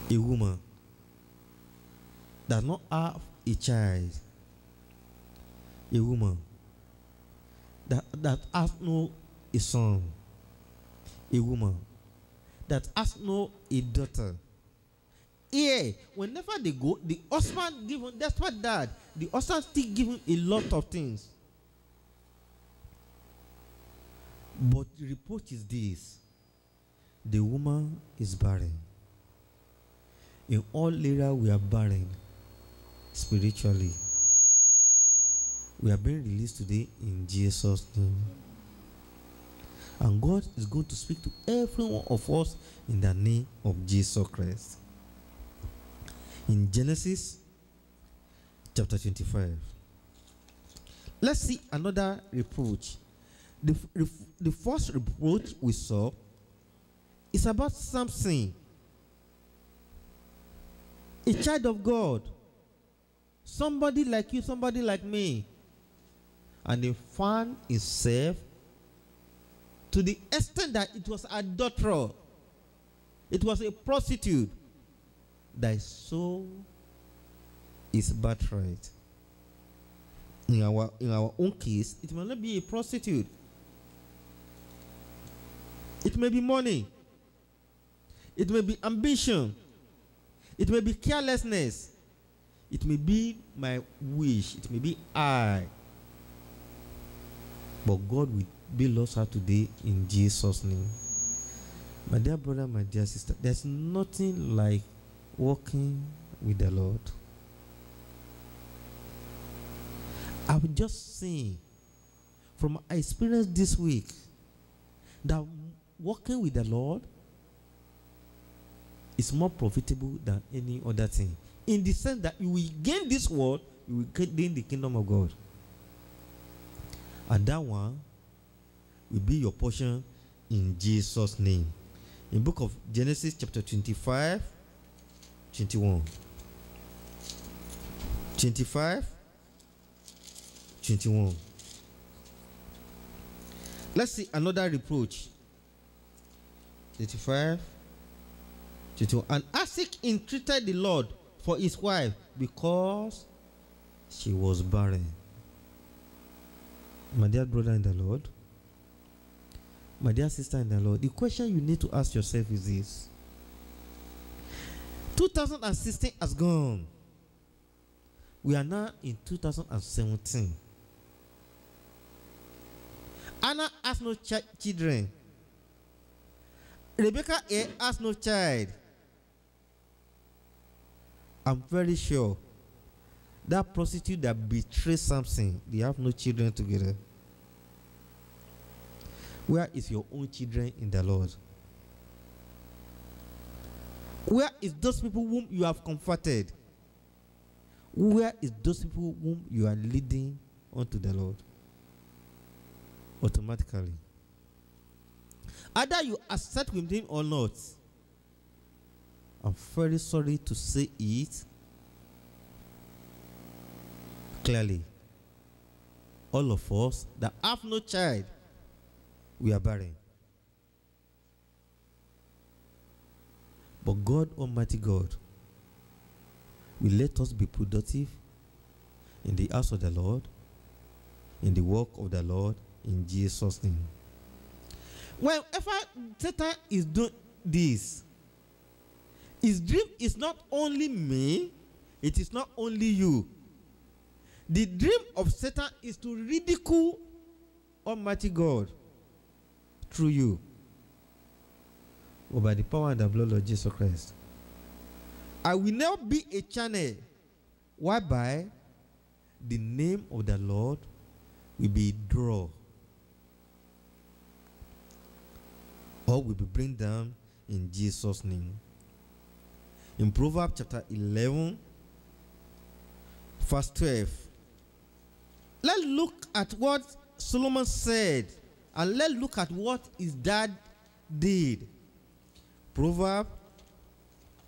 A woman does not have a child. A woman that has no a son. A woman that has no a daughter. Yeah, whenever they go, the husband given. That's what dad. The husband still given a lot of things. But the report is this: the woman is barren. In all areas, we are barren spiritually. We are being released today in Jesus' name. And God is going to speak to every one of us in the name of Jesus Christ. In Genesis chapter 25, let's see another reproach. The first reproach we saw is about Samson, a child of God, somebody like you, somebody like me, and he found himself to the extent that it was adulterer, it was a prostitute. Thy soul is birthright. In our own case, it may not be a prostitute. It may be money. It may be ambition. It may be carelessness. It may be my wish. It may be I. But God will build us out today in Jesus' name. My dear brother, my dear sister, there's nothing like walking with the Lord. I was just saying from my experience this week that walking with the Lord is more profitable than any other thing, in the sense that you will gain this world, you will gain the kingdom of God, and that one will be your portion in Jesus' name. In the book of Genesis chapter 25, 21. Let's see another reproach. 25, 21. And Isaac entreated the Lord for his wife because she was barren. My dear brother in the Lord, my dear sister in the Lord, the question you need to ask yourself is this: 2016 has gone. We are now in 2017. Anna has no children. Rebecca A has no child. I'm very sure that prostitute that betrayed Samson, they have no children together. Where is your own children in the Lord? Where is those people whom you have comforted? Where is those people whom you are leading unto the Lord? Automatically, either you accept with him or not. I'm very sorry to say it clearly. All of us that have no child, we are barren. But God, Almighty God, will let us be productive in the house of the Lord, in the work of the Lord, in Jesus' name. Whenever Satan is doing this, his dream is not only me, it is not only you. The dream of Satan is to ridicule Almighty God through you. But by the power and the blood of Jesus Christ, I will never be a channel whereby the name of the Lord will be drawn or will be bring down in Jesus' name. In Proverbs chapter 11, verse 12, let's look at what Solomon said, and let's look at what his dad did. Proverbs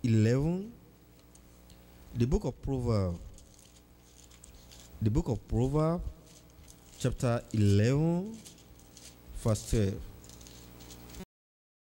11. The book of Proverbs, chapter 11, verse 12.